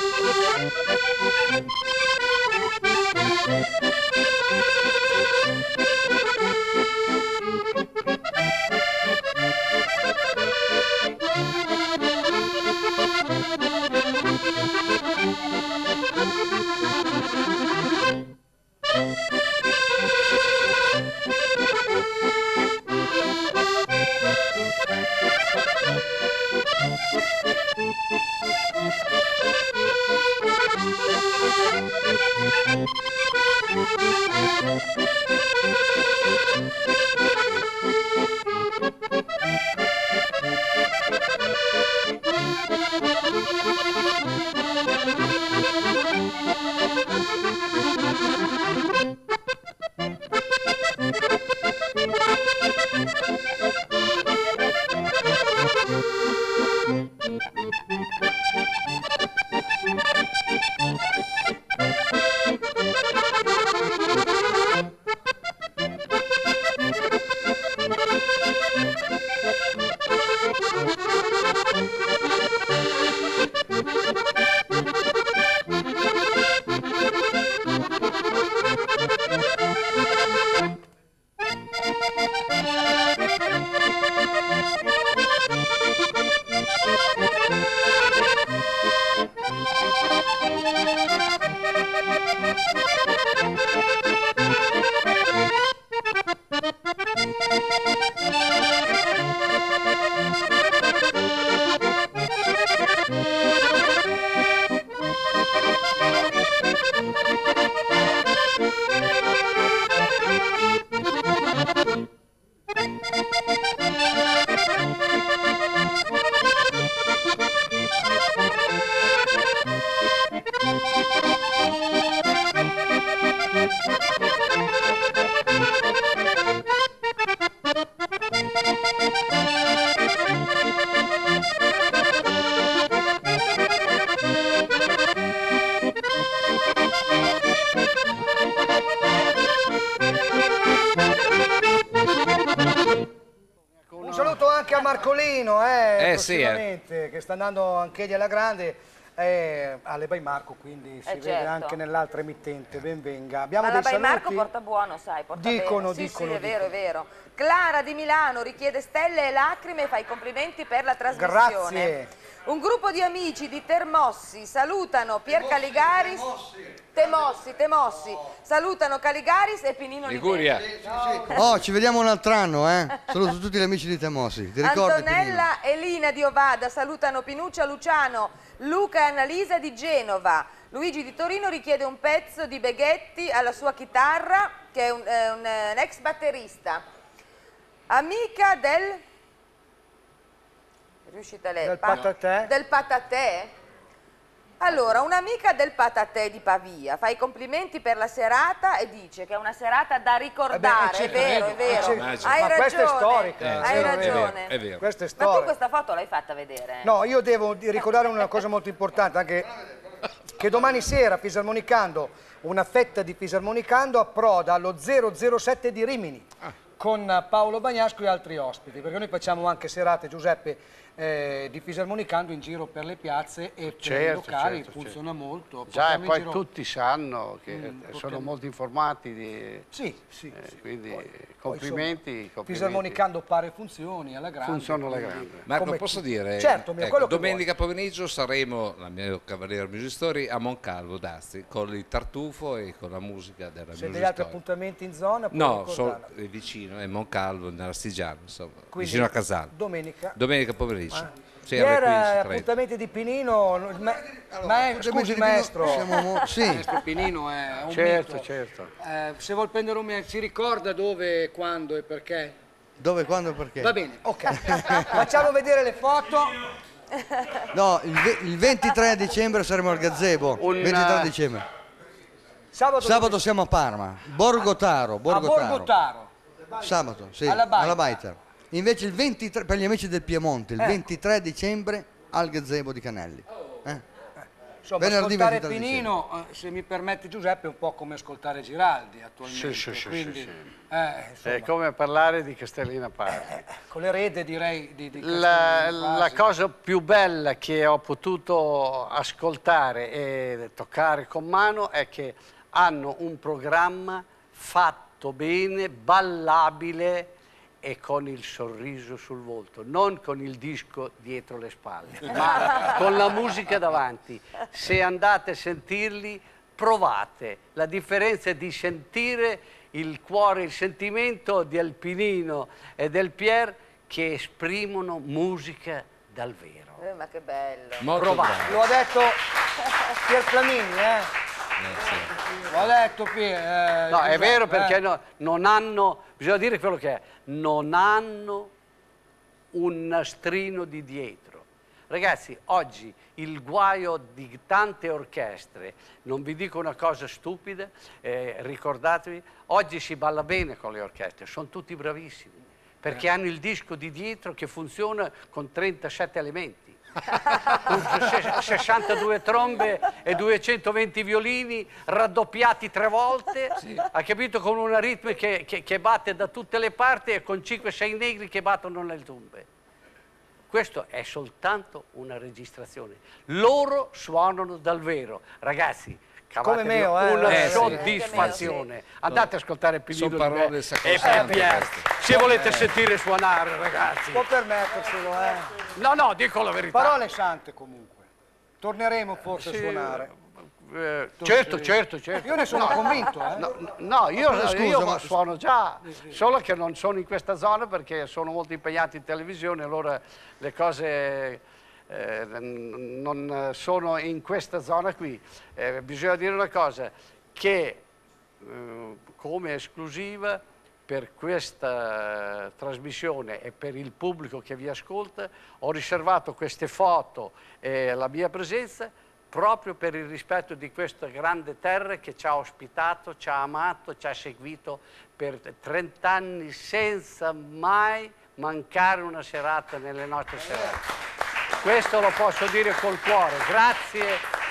Che sta andando anche lì alla grande, eh, alle ByMarco, quindi si eh vede certo. Anche nell'altra emittente, ben venga. Abbiamo Ma dei la ByMarco porta buono, sai, porta dicono, bene. Dicono, sì, dicono, sì, è vero, dicono. È vero. Clara di Milano richiede stelle e lacrime e fa i complimenti per la trasmissione. Grazie. Un gruppo di amici di Termossi salutano Pier Temossi, Caligaris, Temossi, Temossi, Temossi. Oh. Salutano Caligaris e Pinino Liguria. Libè. No. Oh, ci vediamo un altro anno, eh? Saluto tutti gli amici di Termossi. Ti ricordi, Antonella Pinino? E Lina di Ovada salutano Pinuccia, Luciano, Luca e Annalisa di Genova. Luigi di Torino richiede un pezzo di Beghetti alla sua chitarra, che è un, eh, un, eh, un ex batterista. Amica del... Riuscite a leggere? Del patatè. Del patatè? Allora, un'amica del patatè di Pavia fa i complimenti per la serata e dice che è una serata da ricordare. Eh beh, è, è vero, è vero. È vero. Hai Ma ragione. Questa è storica. Eh, Hai vero, ragione. È vero. È vero. Ma tu questa foto l'hai fatta vedere? Eh? No, io devo ricordare una cosa molto importante, anche che domani sera, Fisarmonicando, una fetta di Fisarmonicando approda allo zero zero sette di Rimini. Ah. Con Paolo Bagnasco e altri ospiti, perché noi facciamo anche serate, Giuseppe, eh, di Fisarmonicando in giro per le piazze e certo, per i locali, certo, funziona certo. Molto. Già, e poi giro... tutti sanno che mm, sono portiamo. molto informati. Di... Sì, sì, eh, sì. Quindi poi, complimenti, poi, complimenti. Fisarmonicando pare funzioni alla grande. Funzionano alla grande. Marco, come... posso dire? Certo, mio, ecco, domenica pomeriggio saremo, la mio Cavallero Music Story, a Moncalvo d'Asti, con il tartufo e con la musica della Music Story. C'è degli altri appuntamenti in zona? No, sono vicino. E Moncalvo, nell'Astigiano, insomma, quindi, vicino a Casale. Domenica. Domenica pomeriggio. Ah. Era appuntamenti di Pinino, ma, allora, ma è, scusi di maestro, siamo, sì. Maestro Pinino è un certo, mito. Certo. Eh, se vuol prendere un mezzo, ci ricorda dove, quando e perché? Dove, quando e perché? Va bene, ok. Facciamo vedere le foto. No, il, il ventitré dicembre saremo al gazebo, un, ventitré dicembre. Sabato, sabato siamo a Parma, Borgotaro. Borgotaro. A Borgotaro. Sabato, sì, alla Baita. alla Baita. Invece il ventitré, per gli amici del Piemonte, il ecco. ventitré dicembre al gazebo di Canelli. Eh? Insomma, ascoltare Pinino, se mi permetti Giuseppe, è un po' come ascoltare Giraldi attualmente. Sì, sì, Quindi, sì, sì. Eh, è come parlare di Castellina Pasi. Eh, con l'erede direi di, di Castellina Pasi. La cosa più bella che ho potuto ascoltare e toccare con mano è che hanno un programma fatto bene, ballabile e con il sorriso sul volto, non con il disco dietro le spalle, ma con la musica davanti. Se andate a sentirli, provate. La differenza è di sentire il cuore, il sentimento del Pinino e del Pier che esprimono musica dal vero. Eh, ma che bello! Provate. Lo ha detto Pier Flamigni, eh? Ho letto qui. Eh, no, è vero, perché eh. no, non hanno, bisogna dire quello che è, non hanno un nastrino di dietro. Ragazzi, oggi il guaio di tante orchestre, non vi dico una cosa stupida, eh, ricordatevi, oggi si balla bene con le orchestre, sono tutti bravissimi, perché eh. hanno il disco di dietro che funziona con trentasette elementi. sessantadue trombe e duecentoventi violini raddoppiati tre volte, sì. ha capito, con una ritmo che, che, che batte da tutte le parti e con cinque sei negri che battono nelle tombe. Questo è soltanto una registrazione. Loro suonano dal vero. Ragazzi, come Meo, eh, una eh, soddisfazione. Sì. Andate a ascoltare Pinino Libè e Pier, se volete sentire suonare, ragazzi. Può permetterselo, eh. No, no, dico la verità. Parole sante comunque. Torneremo forse sì. a suonare. Eh, certo, certo, certo. Io ne sono no, convinto, eh. No, no, io, no scusa, io ma... suono già, solo che non sono in questa zona perché sono molto impegnato in televisione, allora le cose... Eh, non sono in questa zona qui. Eh, bisogna dire una cosa, che eh, come esclusiva per questa trasmissione e per il pubblico che vi ascolta ho riservato queste foto e la mia presenza proprio per il rispetto di questa grande terra che ci ha ospitato, ci ha amato, ci ha seguito per trenta anni senza mai mancare una serata nelle nostre serate. Questo lo posso dire col cuore, grazie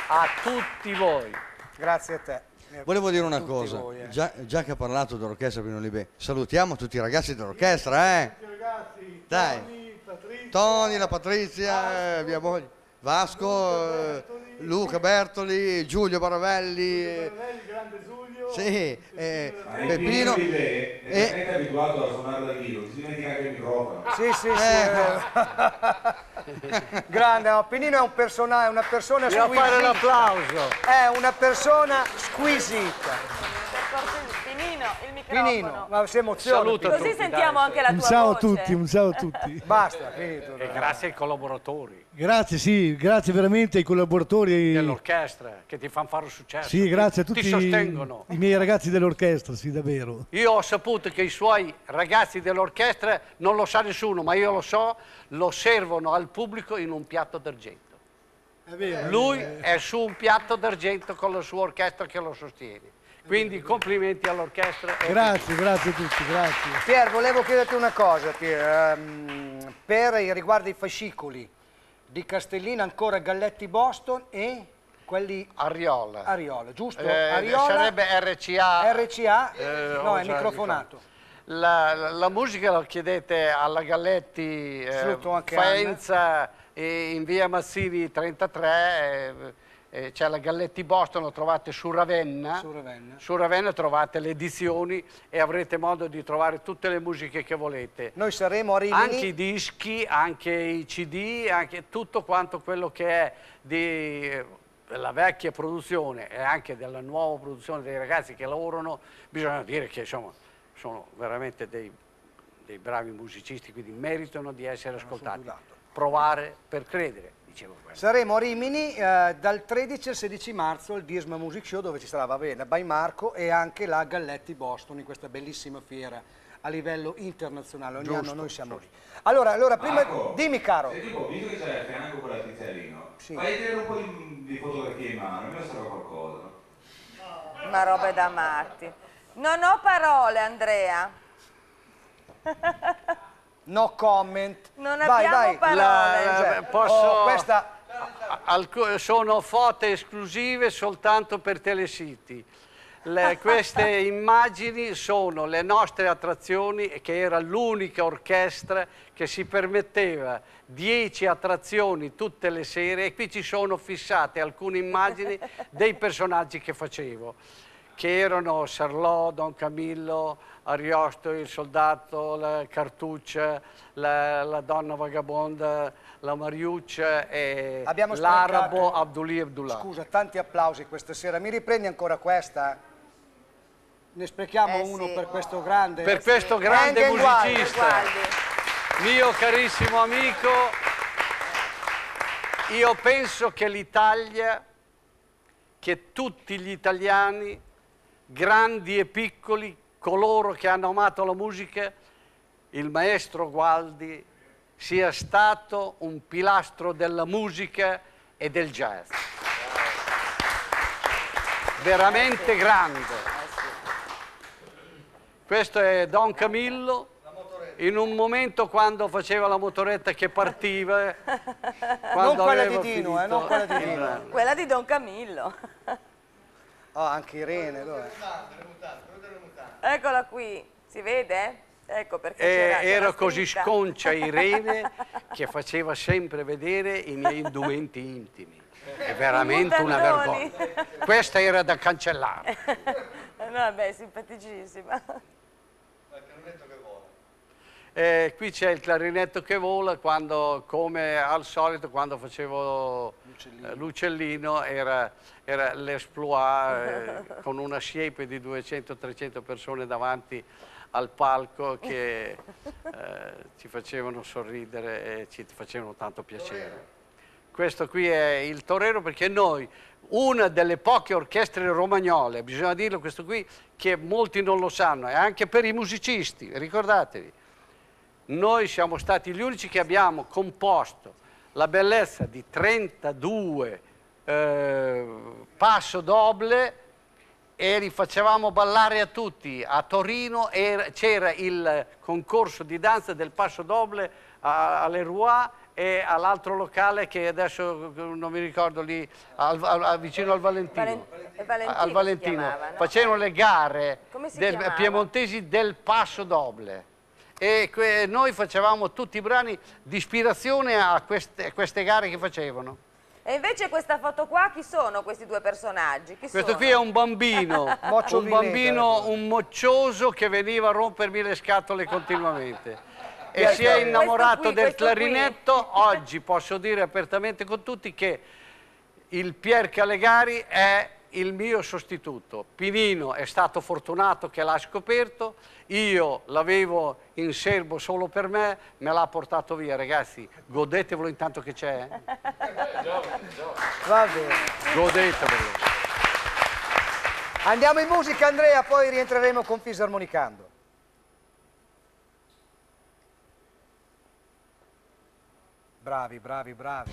a tutti voi. Grazie a te. Volevo dire una tutti cosa, voi, eh. già, già che ha parlato dell'orchestra Pinino Libè, salutiamo tutti i ragazzi dell'orchestra, eh! Tutti i ragazzi, dai. Tony, Patrizia, Tony, la Patrizia, Vasco, eh, mia moglie, Vasco, Luca Bertoli, Luca Bertoli, Giulio Baravelli, Giulio Baravelli, grande Giulio, sì, eh, Peppino. E... è abituato a suonare da vivo, bisogna tirare il microfono. Sì, sì, eh, sì. Grande, no? Pinino è un personaggio, una persona squisita. Devo fare un applauso. È una persona squisita. Pinino, il microfono. Pinino, ma si emoziona. Saluta così tutti, sentiamo dai, anche la tua ciao voce. Ciao a tutti, un ciao a tutti. Basta, finito. E grazie ai collaboratori. Grazie, sì, grazie veramente ai collaboratori dell'orchestra che ti fanno fare successo. Sì, grazie a tutti. Ti sostengono. I miei ragazzi dell'orchestra, sì, davvero. Io ho saputo che i suoi ragazzi dell'orchestra non lo sa nessuno, ma io lo so, lo servono al pubblico in un piatto d'argento. È vero. Lui è su un piatto d'argento con la sua orchestra che lo sostiene. Quindi complimenti all'orchestra. Grazie, grazie a tutti, grazie. Pier, volevo chiederti una cosa, Pier, um, per riguardo ai fascicoli di Castellina, ancora Galletti Boston e quelli... Ariola. Ariola, giusto? Eh, Ariola, sarebbe R C A. R C A, eh, no, è microfonato. La, la, la musica la chiedete alla Galletti, eh, Faenza, eh, in via Mazzini trentatré... Eh, c'è la Galletti Boston, lo trovate su Ravenna. Su Ravenna. Su Ravenna trovate le edizioni e avrete modo di trovare tutte le musiche che volete. Noi saremo a Rimini. Anche i dischi, anche i C D, anche tutto quanto quello che è di... della vecchia produzione e anche della nuova produzione dei ragazzi che lavorano. Bisogna dire che insomma, sono veramente dei, dei bravi musicisti, quindi meritano di essere ascoltati. Provare per credere. Saremo a Rimini eh, dal tredici al sedici marzo al Disma Music Show, dove ci sarà, va bene, By Marco e anche la Galletti Boston in questa bellissima fiera a livello internazionale. Ogni giusto, anno noi siamo giusto. lì. Allora, allora prima Marco, dimmi caro. Se tipo, visto che c'è a fianco quella tizianino, sì. fai vedere un po' di, di fotografie in mano, mi serve qualcosa. Una roba da matti. Non ho parole, Andrea. No comment. Non vai, abbiamo vai. parole. La, cioè, posso, oh, questa... Sono foto esclusive soltanto per Telesiti. Le, queste immagini sono le nostre attrazioni, che era l'unica orchestra che si permetteva dieci attrazioni tutte le sere, e qui ci sono fissate alcune immagini dei personaggi che facevo, che erano Salò, Don Camillo, Ariosto, il soldato, la Cartuccia, la, la donna vagabonda, la Mariuccia e l'arabo Abdulì Abdullah. Scusa, tanti applausi questa sera. Mi riprendi ancora questa? Ne sprechiamo eh uno sì. per questo grande... Per questo sì. grande Engel musicista, Guardi, Guardi. mio carissimo amico. Io penso che l'Italia... che tutti gli italiani, grandi e piccoli, coloro che hanno amato la musica, il maestro Gualdi sia stato un pilastro della musica e del jazz. Veramente grande. Questo è Don Camillo, in un momento quando faceva la motoretta che partiva. Non quella di Dino, eh, non quella di Dino. Il... Quella di Don Camillo. Oh, anche Irene, dove? Eccola qui, si vede? Ecco perché eh, era così sconcia Irene che faceva sempre vedere i miei indumenti intimi. È veramente una vergogna. Questa era da cancellare. No, vabbè, simpaticissima. Il clarinetto che vola. Eh, qui c'è il clarinetto che vola, quando, come al solito, quando facevo l'uccellino, eh, l'uccellino era, era l'esploit eh, con una siepe di duecento trecento persone davanti al palco che eh, ci facevano sorridere e ci facevano tanto piacere. Questo qui è il torero, perché noi, una delle poche orchestre romagnole, bisogna dirlo questo qui, che molti non lo sanno, e anche per i musicisti, ricordatevi, noi siamo stati gli unici che abbiamo composto la bellezza di trentadue eh, passo doble e li facevamo ballare a tutti. A Torino c'era il concorso di danza del passo doble alle Rois e all'altro locale che adesso non mi ricordo lì, al, al, vicino al Valentino, Valentino, al Valentino. Chiamava, no? Facevano le gare del, piemontesi del passo doble e noi facevamo tutti i brani di ispirazione a queste, queste gare che facevano. E invece questa foto qua, chi sono questi due personaggi? Chi Questo sono? Qui è un bambino, un bambino, un moccioso che veniva a rompermi le scatole continuamente. E si è innamorato qui, del clarinetto. Qui. Oggi posso dire apertamente con tutti che il Pier Caligaris è il mio sostituto. Pinino è stato fortunato che l'ha scoperto, io l'avevo in serbo solo per me, me l'ha portato via. Ragazzi, godetevelo intanto che c'è. Va bene. Godetevelo. Andiamo in musica, Andrea, poi rientreremo con Fisarmonicando. Bravi, bravi, bravi.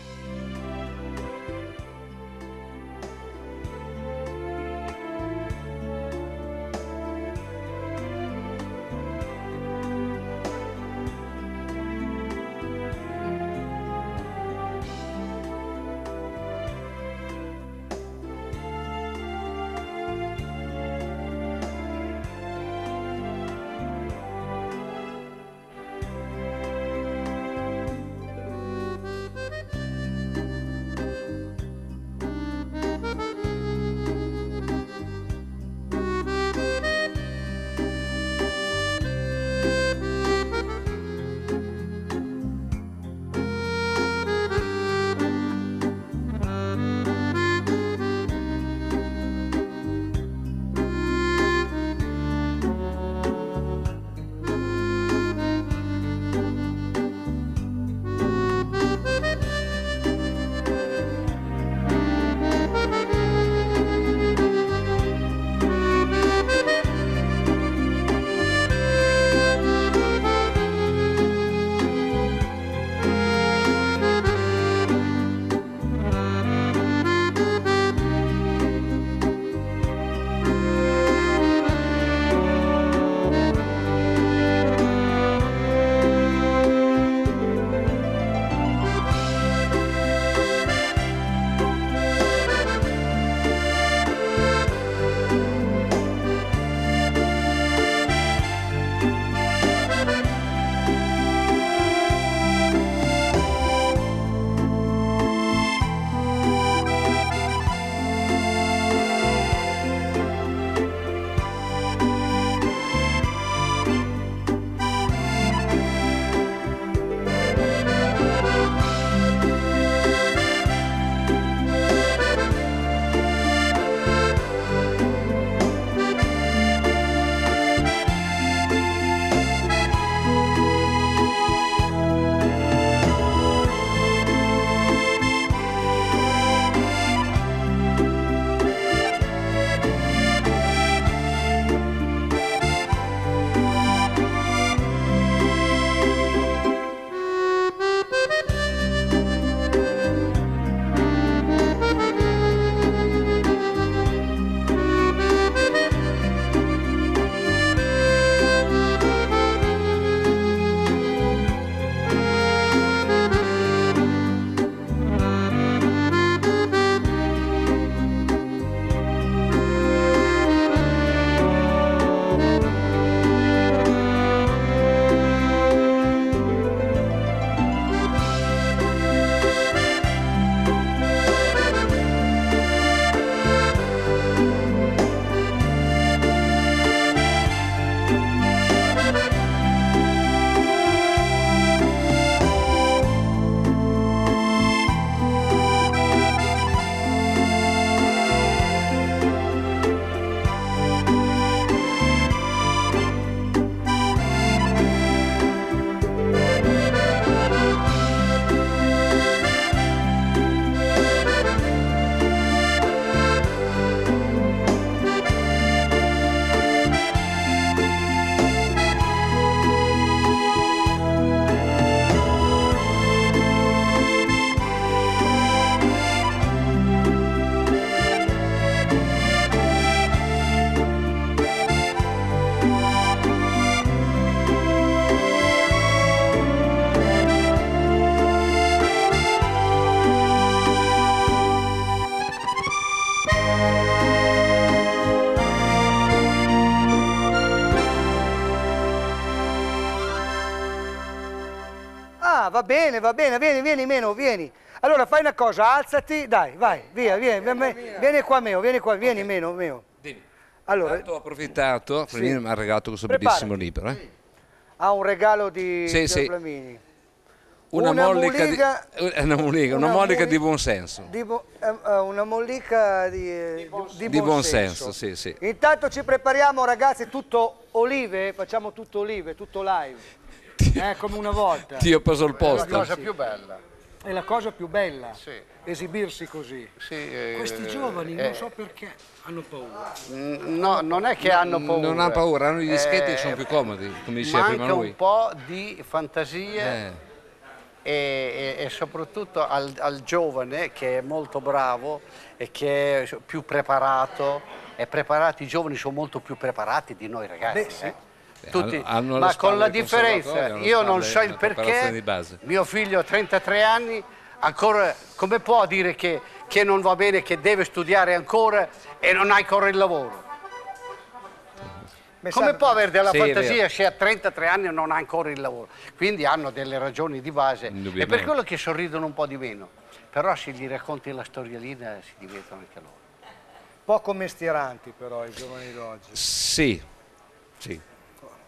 Va bene, va bene, vieni, vieni, meno, vieni. Allora fai una cosa, alzati, dai, vai, via, via, via, via, via. Vieni qua, Meo, vieni qua, vieni, okay. Meo, Meo. Dimmi. Allora, tanto ho approfittato, sì. Flamigni mi ha regalato questo Preparati. bellissimo libro. Eh? Ha un regalo di sì, sì. Flamigni. Una, una mollica muliga, di, una, mollica, una, una mollica di buon senso. Di bo, una mollica di, di buon, di buon, buon senso. senso, sì, sì. Intanto ci prepariamo, ragazzi, tutto olive, facciamo tutto olive, tutto live. Dio, eh, come una volta. Dio pasò il posto. È la cosa sì. più bella. È la cosa più bella, sì. esibirsi così. Sì, eh, Questi giovani, eh, non so perché, hanno paura. No, non è che hanno paura. Non hanno paura, hanno i dischetti eh, che sono più comodi, come diceva prima lui. Un po' di fantasia. Eh. E, e, e soprattutto al, al giovane che è molto bravo e che è più preparato, è preparato, i giovani sono molto più preparati di noi ragazzi. Beh, sì. eh? Tutti, hanno, hanno ma con la differenza, io spalle, non so il perché, mio figlio ha trentatré anni, ancora, come può dire che, che non va bene, che deve studiare ancora e non ha ancora il lavoro? Come può avere della sì, fantasia se a trentatré anni non ha ancora il lavoro? Quindi hanno delle ragioni di base. E per quello che sorridono un po' di meno. Però se gli racconti la storiellina si diventano anche loro. Poco mestieranti però i giovani d'oggi. Sì, sì.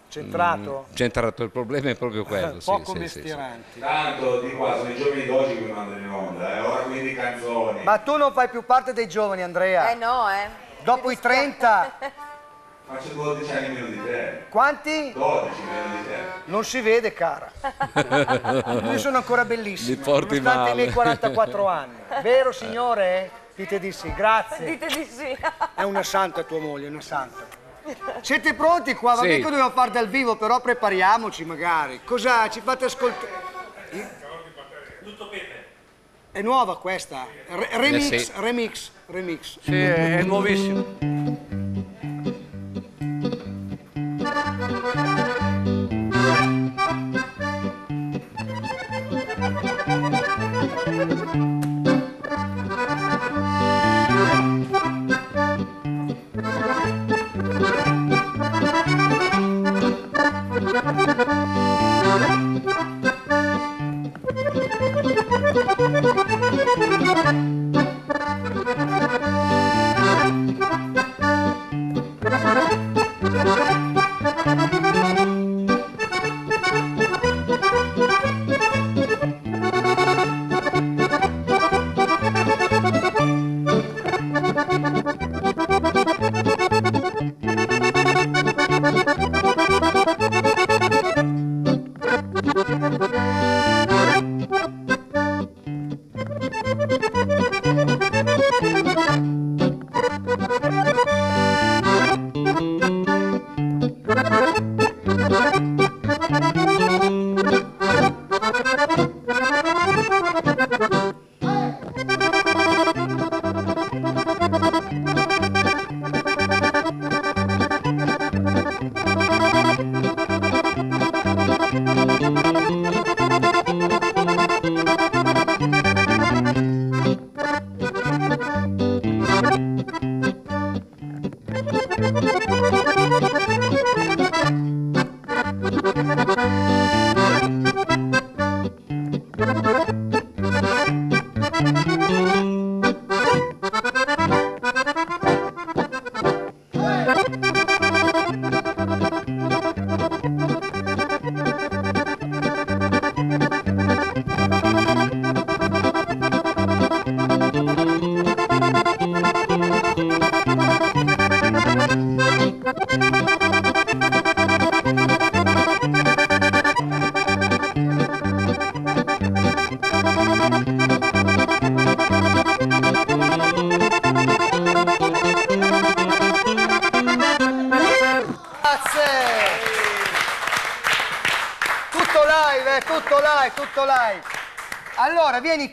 Centrato? Mm, centrato, il problema è proprio quello. Poco sì, mestieranti. Sì, sì. Tanto di qua sono i giovani d'oggi che mandano in onda, eh? Ora quindi canzoni. Ma tu non fai più parte dei giovani, Andrea. Eh no, eh. Dopo i trenta... Faccio dodici anni meno di te. Quanti? dodici meno di te. Non si vede, cara. Io sono ancora bellissimo. Mi porti nonostante male. I miei quarantaquattro anni. Vero, signore? Dite di sì, grazie. Dite di sì. È una santa tua moglie, una santa. Siete pronti qua? Va bene sì. che dobbiamo fare dal vivo, però prepariamoci magari. Cosa ci fate ascoltare? Tutto pepe. È nuova questa? Re remix, eh sì. remix, remix. Sì, è nuovissimo.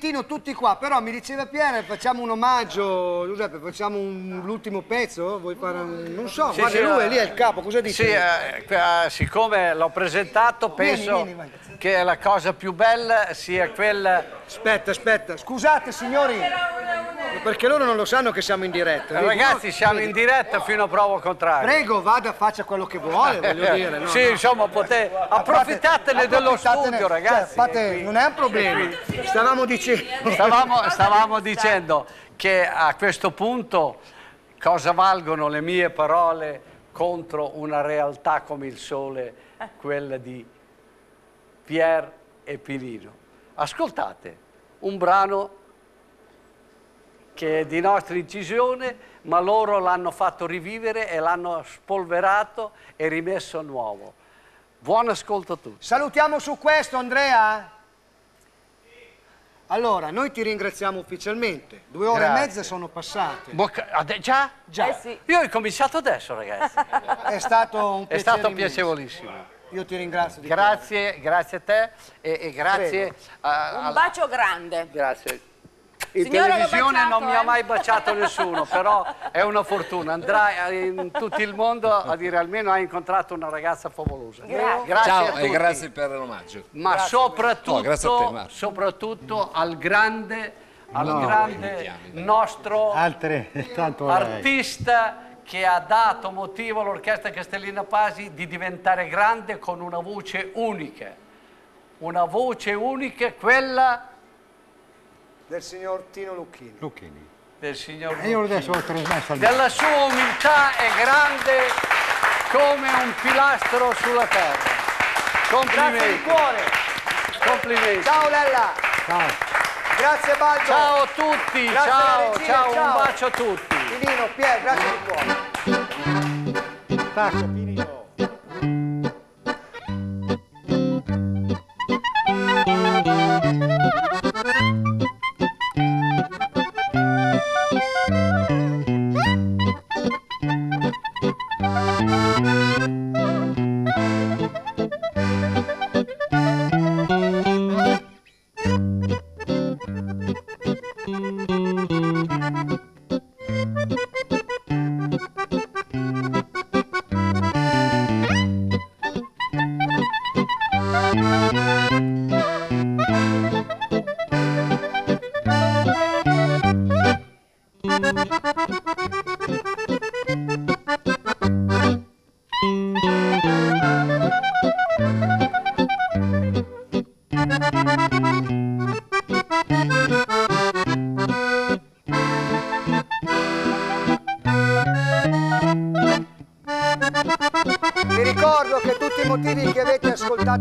Tino, tutti qua, però mi diceva Pier, facciamo un omaggio, Giuseppe, facciamo l'ultimo pezzo? Vuoi fare un... non so, sì, guarda sì, lui, uh, lì è il capo, cosa dici? Sì, uh, uh, siccome l'ho presentato, penso vieni, vieni, che la cosa più bella sia quella... Aspetta, aspetta, scusate signori, Perché loro non lo sanno che siamo in diretta. Eh, ragazzi, no, siamo in diretta fino a prova contraria. Prego, vada, faccia quello che vuole, voglio dire. No, sì, no, insomma, potete... approfittatene dello studio, ragazzi. Cioè, fate... non è un problema. Stavamo dicendo... Stavamo, stavamo dicendo che a questo punto cosa valgono le mie parole contro una realtà come il sole, quella di Pier e Pinino. Ascoltate un brano che è di nostra incisione, ma loro l'hanno fatto rivivere e l'hanno spolverato e rimesso a nuovo. Buon ascolto a tutti. Salutiamo su questo, Andrea? Sì. Allora, noi ti ringraziamo ufficialmente. Due ore Grazie. e mezza sono passate. Bocca... Già? Già. Eh sì. Io ho cominciato adesso, ragazzi. È stato un piacere. È stato piacevolissimo. Immenso. Io ti ringrazio di Grazie, cuore. grazie a te e, e grazie a, a... Un bacio grande. Grazie. In Signora televisione baciato, non eh? mi ha mai baciato nessuno, però è una fortuna. Andrà in tutto il mondo a dire almeno hai incontrato una ragazza favolosa. Grazie. grazie Ciao a tutti. E grazie per l'omaggio. Ma grazie soprattutto, per... oh, a te, soprattutto al grande, al no, grande chiami, nostro Altre, tanto artista che ha dato motivo all'Orchestra Castellina Pasi di diventare grande con una voce unica. Una voce unica, quella... del signor Tino Lucchini. Lucchini. Del signor Lucchini. Io adesso ho trasmesso al mio. Della sua umiltà è grande come un pilastro sulla terra. Complimenti. Grazie di cuore. Complimenti. Ciao Lella. Ciao. Grazie Baldo. Ciao a tutti. Grazie ciao, regina, ciao, ciao. Un bacio a tutti. Pinino, Pier, grazie di cuore. Tacco, Pinino.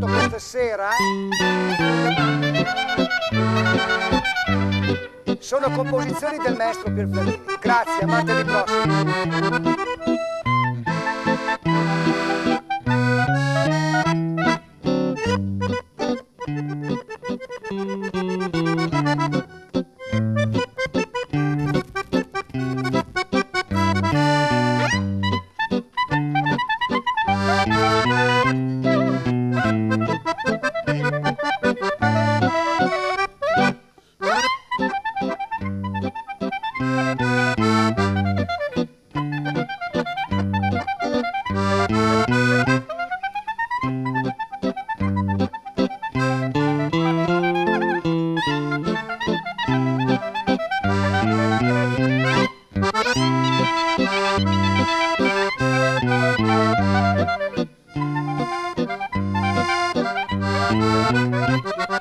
Questa sera eh? sono composizioni del maestro Pier Flamigni. Grazie, a martedì prossimo. Thank you.